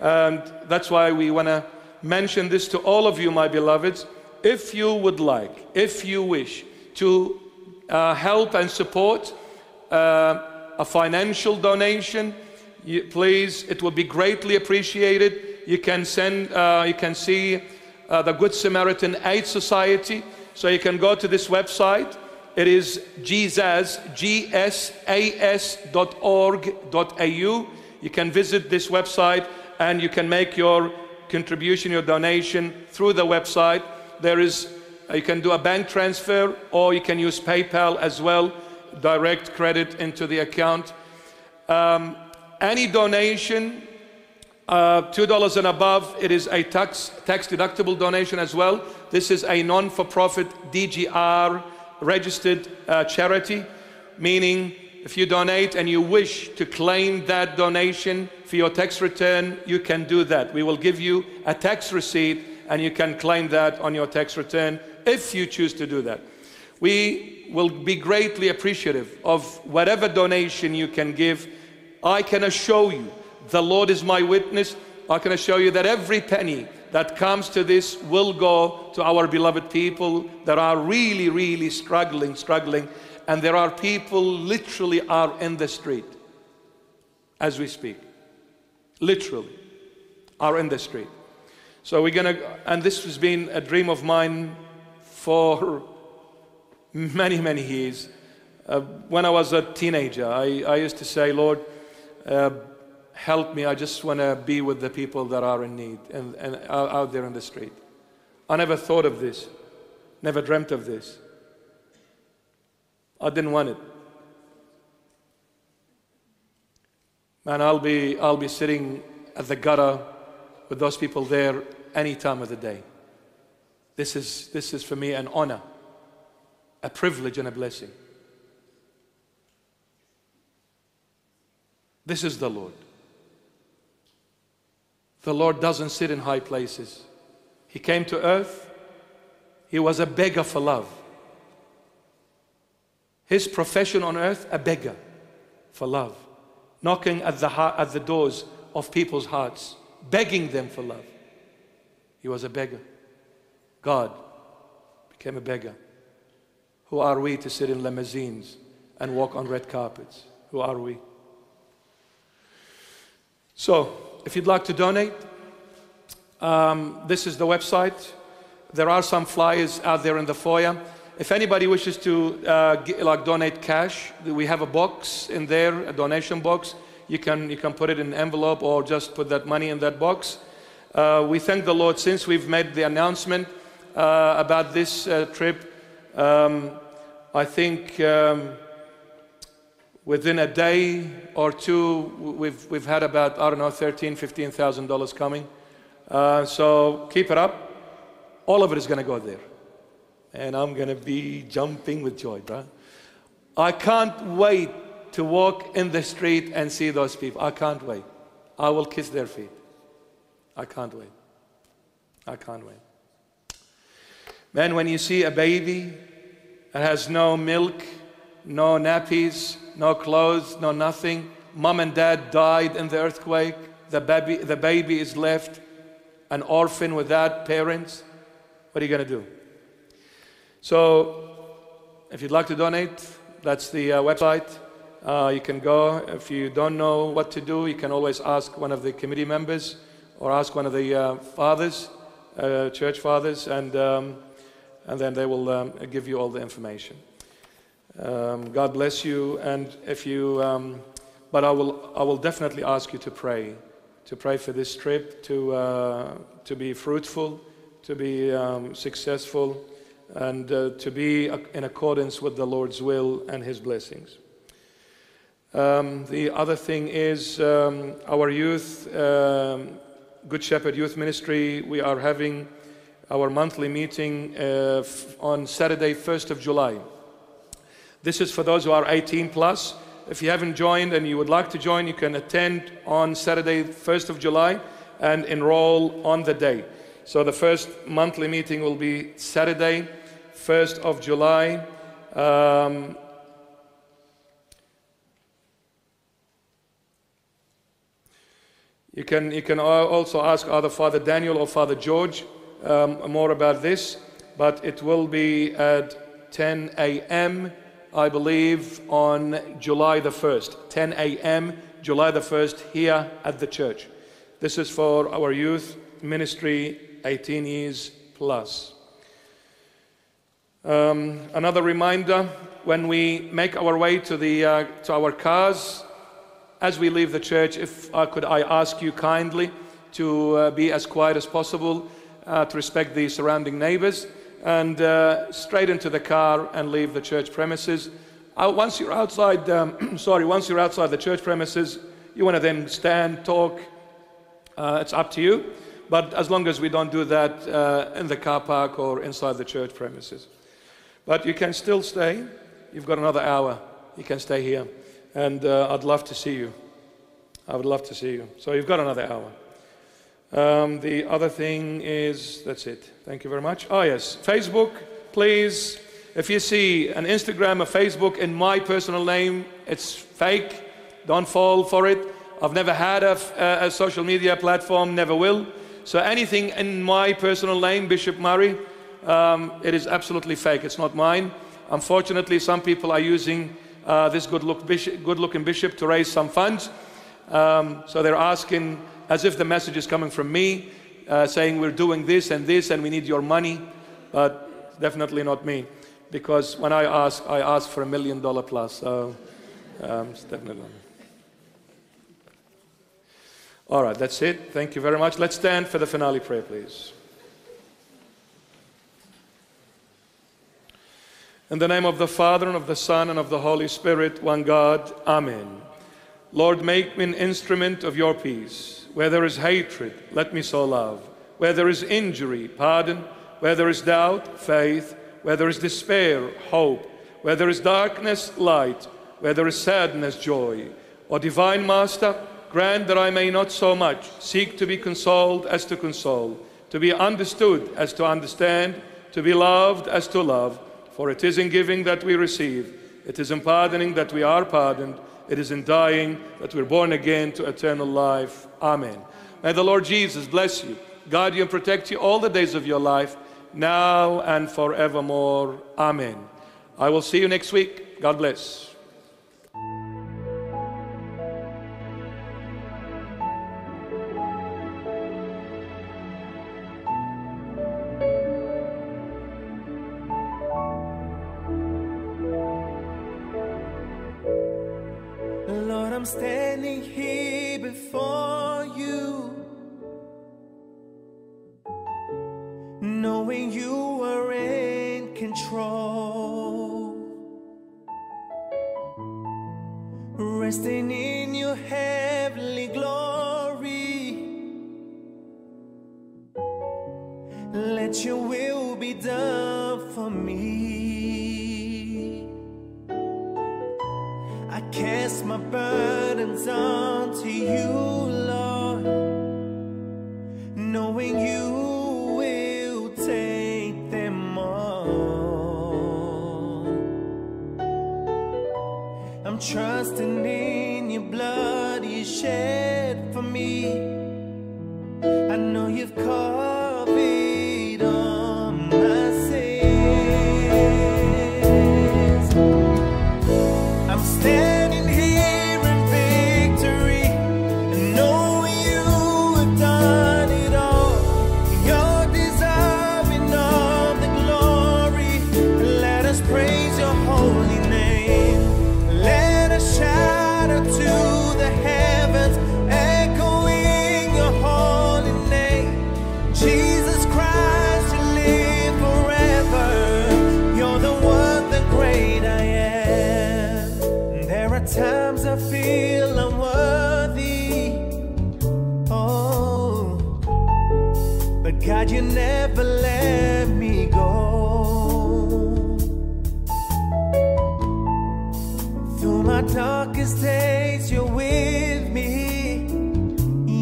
And that's why we want to mention this to all of you, my beloveds. If you would like, if you wish to help and support a financial donation, please, it will be greatly appreciated. You can send, you can see the Good Samaritan Aid Society. So you can go to this website. It is cgsc.org.au. You can visit this website and you can make your contribution, your donation through the website. There is, you can do a bank transfer, or you can use PayPal as well, direct credit into the account. Any donation, $2 and above, it is a tax-deductible donation as well. This is a non-for-profit DGR registered charity, meaning if you donate and you wish to claim that donation for your tax return, you can do that. We will give you a tax receipt and you can claim that on your tax return if you choose to do that. We will be greatly appreciative of whatever donation you can give. I can assure you, the Lord is my witness, I can assure you that every penny that comes to this will go to our beloved people that are really, really struggling. And there are people literally are in the street as we speak, literally are in the street. So we're going to, and this has been a dream of mine for many, many years. When I was a teenager, I used to say, Lord, help me. I just want to be with the people that are in need and out there in the street. I never thought of this, never dreamt of this. I didn't want it. Man, I'll be sitting at the gutter with those people there any time of the day. This is for me an honor, a privilege and a blessing. This is the Lord. The Lord doesn't sit in high places. He came to earth. He was a beggar for love. His profession on earth, a beggar for love, knocking at the doors of people's hearts, begging them for love. He was a beggar. God became a beggar. Who are we to sit in limousines and walk on red carpets? Who are we? So, if you'd like to donate, this is the website. There are some flyers out there in the foyer. If anybody wishes to donate cash, we have a box in there, a donation box. You can put it in an envelope or just put that money in that box. We thank the Lord since we've made the announcement about this trip. I think within a day or two, we've had about, I don't know, $13,000, $15,000 coming. So keep it up. All of it is going to go there. And I'm going to be jumping with joy, bro. I can't wait to walk in the street and see those people. I can't wait. I will kiss their feet. I can't wait. I can't wait. Man, when you see a baby that has no milk, no nappies, no clothes, no nothing, mom and dad died in the earthquake, the baby is left an orphan without parents, what are you going to do? So, if you'd like to donate, that's the website. You can go. If you don't know what to do, you can always ask one of the committee members or ask one of the church fathers, and and then they will give you all the information. God bless you, and if you, but I will definitely ask you to pray for this trip, to be fruitful, to be successful, and to be in accordance with the Lord's will and His blessings. The other thing is our youth, Good Shepherd Youth Ministry, we are having our monthly meeting on Saturday, 1st of July. This is for those who are 18 plus. If you haven't joined and you would like to join, you can attend on Saturday, 1st of July, and enroll on the day. So the first monthly meeting will be Saturday, 1st of July. You can also ask either Father Daniel or Father George more about this, but it will be at 10 a.m. I believe on July the 1st, 10 a.m. July the 1st here at the church. This is for our youth ministry, 18 years plus. Another reminder, when we make our way to our cars, as we leave the church, if could I ask you kindly to be as quiet as possible, to respect the surrounding neighbors, and straight into the car and leave the church premises. Once you're outside, once you're outside the church premises, you want to then stand, talk, it's up to you. But as long as we don't do that in the car park or inside the church premises. But you can still stay. You've got another hour. You can stay here. And I'd love to see you. I would love to see you. So you've got another hour. The other thing is, that's it. Thank you very much. Oh yes, Facebook, please. If you see an Instagram or Facebook in my personal name, it's fake. Don't fall for it. I've never had a social media platform, never will. So anything in my personal name, Bishop Mari, it is absolutely fake. It's not mine. Unfortunately, some people are using this good-looking bishop to raise some funds. So they're asking, as if the message is coming from me, saying we're doing this and we need your money, but definitely not me, because when I ask for $1 million plus, so it's definitely not me. All right, that's it. Thank you very much. Let's stand for the finale prayer, please. In the name of the Father, and of the Son, and of the Holy Spirit, one God, amen. Lord, make me an instrument of your peace. Where there is hatred, let me sow love. Where there is injury, pardon. Where there is doubt, faith. Where there is despair, hope. Where there is darkness, light. Where there is sadness, joy. O divine Master, grant that I may not so much seek to be consoled as to console, to be understood as to understand, to be loved as to love. For it is in giving that we receive. It is in pardoning that we are pardoned. It is in dying that we're born again to eternal life. Amen. May the Lord Jesus bless you, guide you, and protect you all the days of your life, now and forevermore. Amen. I will see you next week. God bless. Standing here before you, knowing you are in control, resting in your heavenly glory. Let your will be done for me. I cast my burdens onto you, Lord, knowing you will take them all. I'm trusting in your blood you shed for me. I know you've covered all my sins. I'm standing Lord. God, you never let me go. Through my darkest days, you're with me.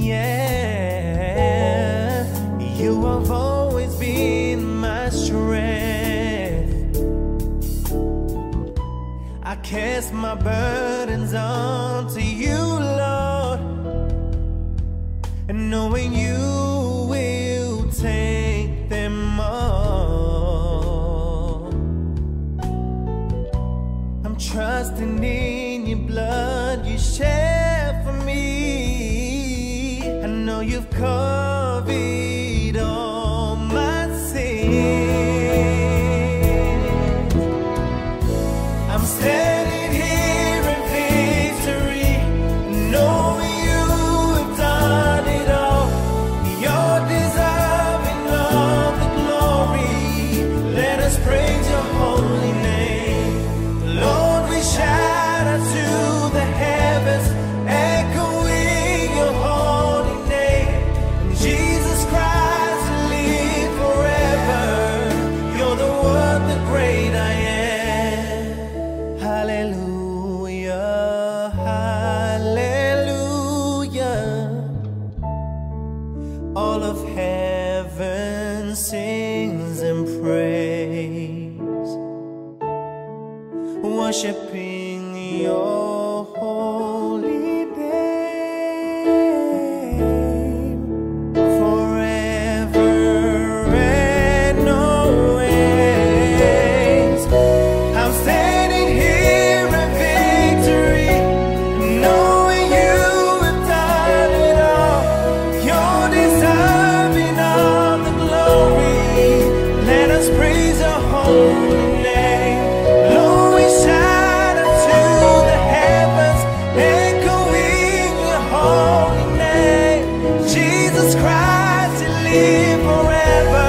Yeah, you have always been my strength. I cast my burdens onto you, Lord, and knowing you take them all. I'm trusting in your blood you shed for me. I know you've covered all my sins. I'm standing here in victory, knowing you have done it all. Your desire worshiping your holy name forever and always. I'm standing here in victory, knowing you have done it all. You're deserving all the glory. Let us praise your holy name. Christ, you live forever.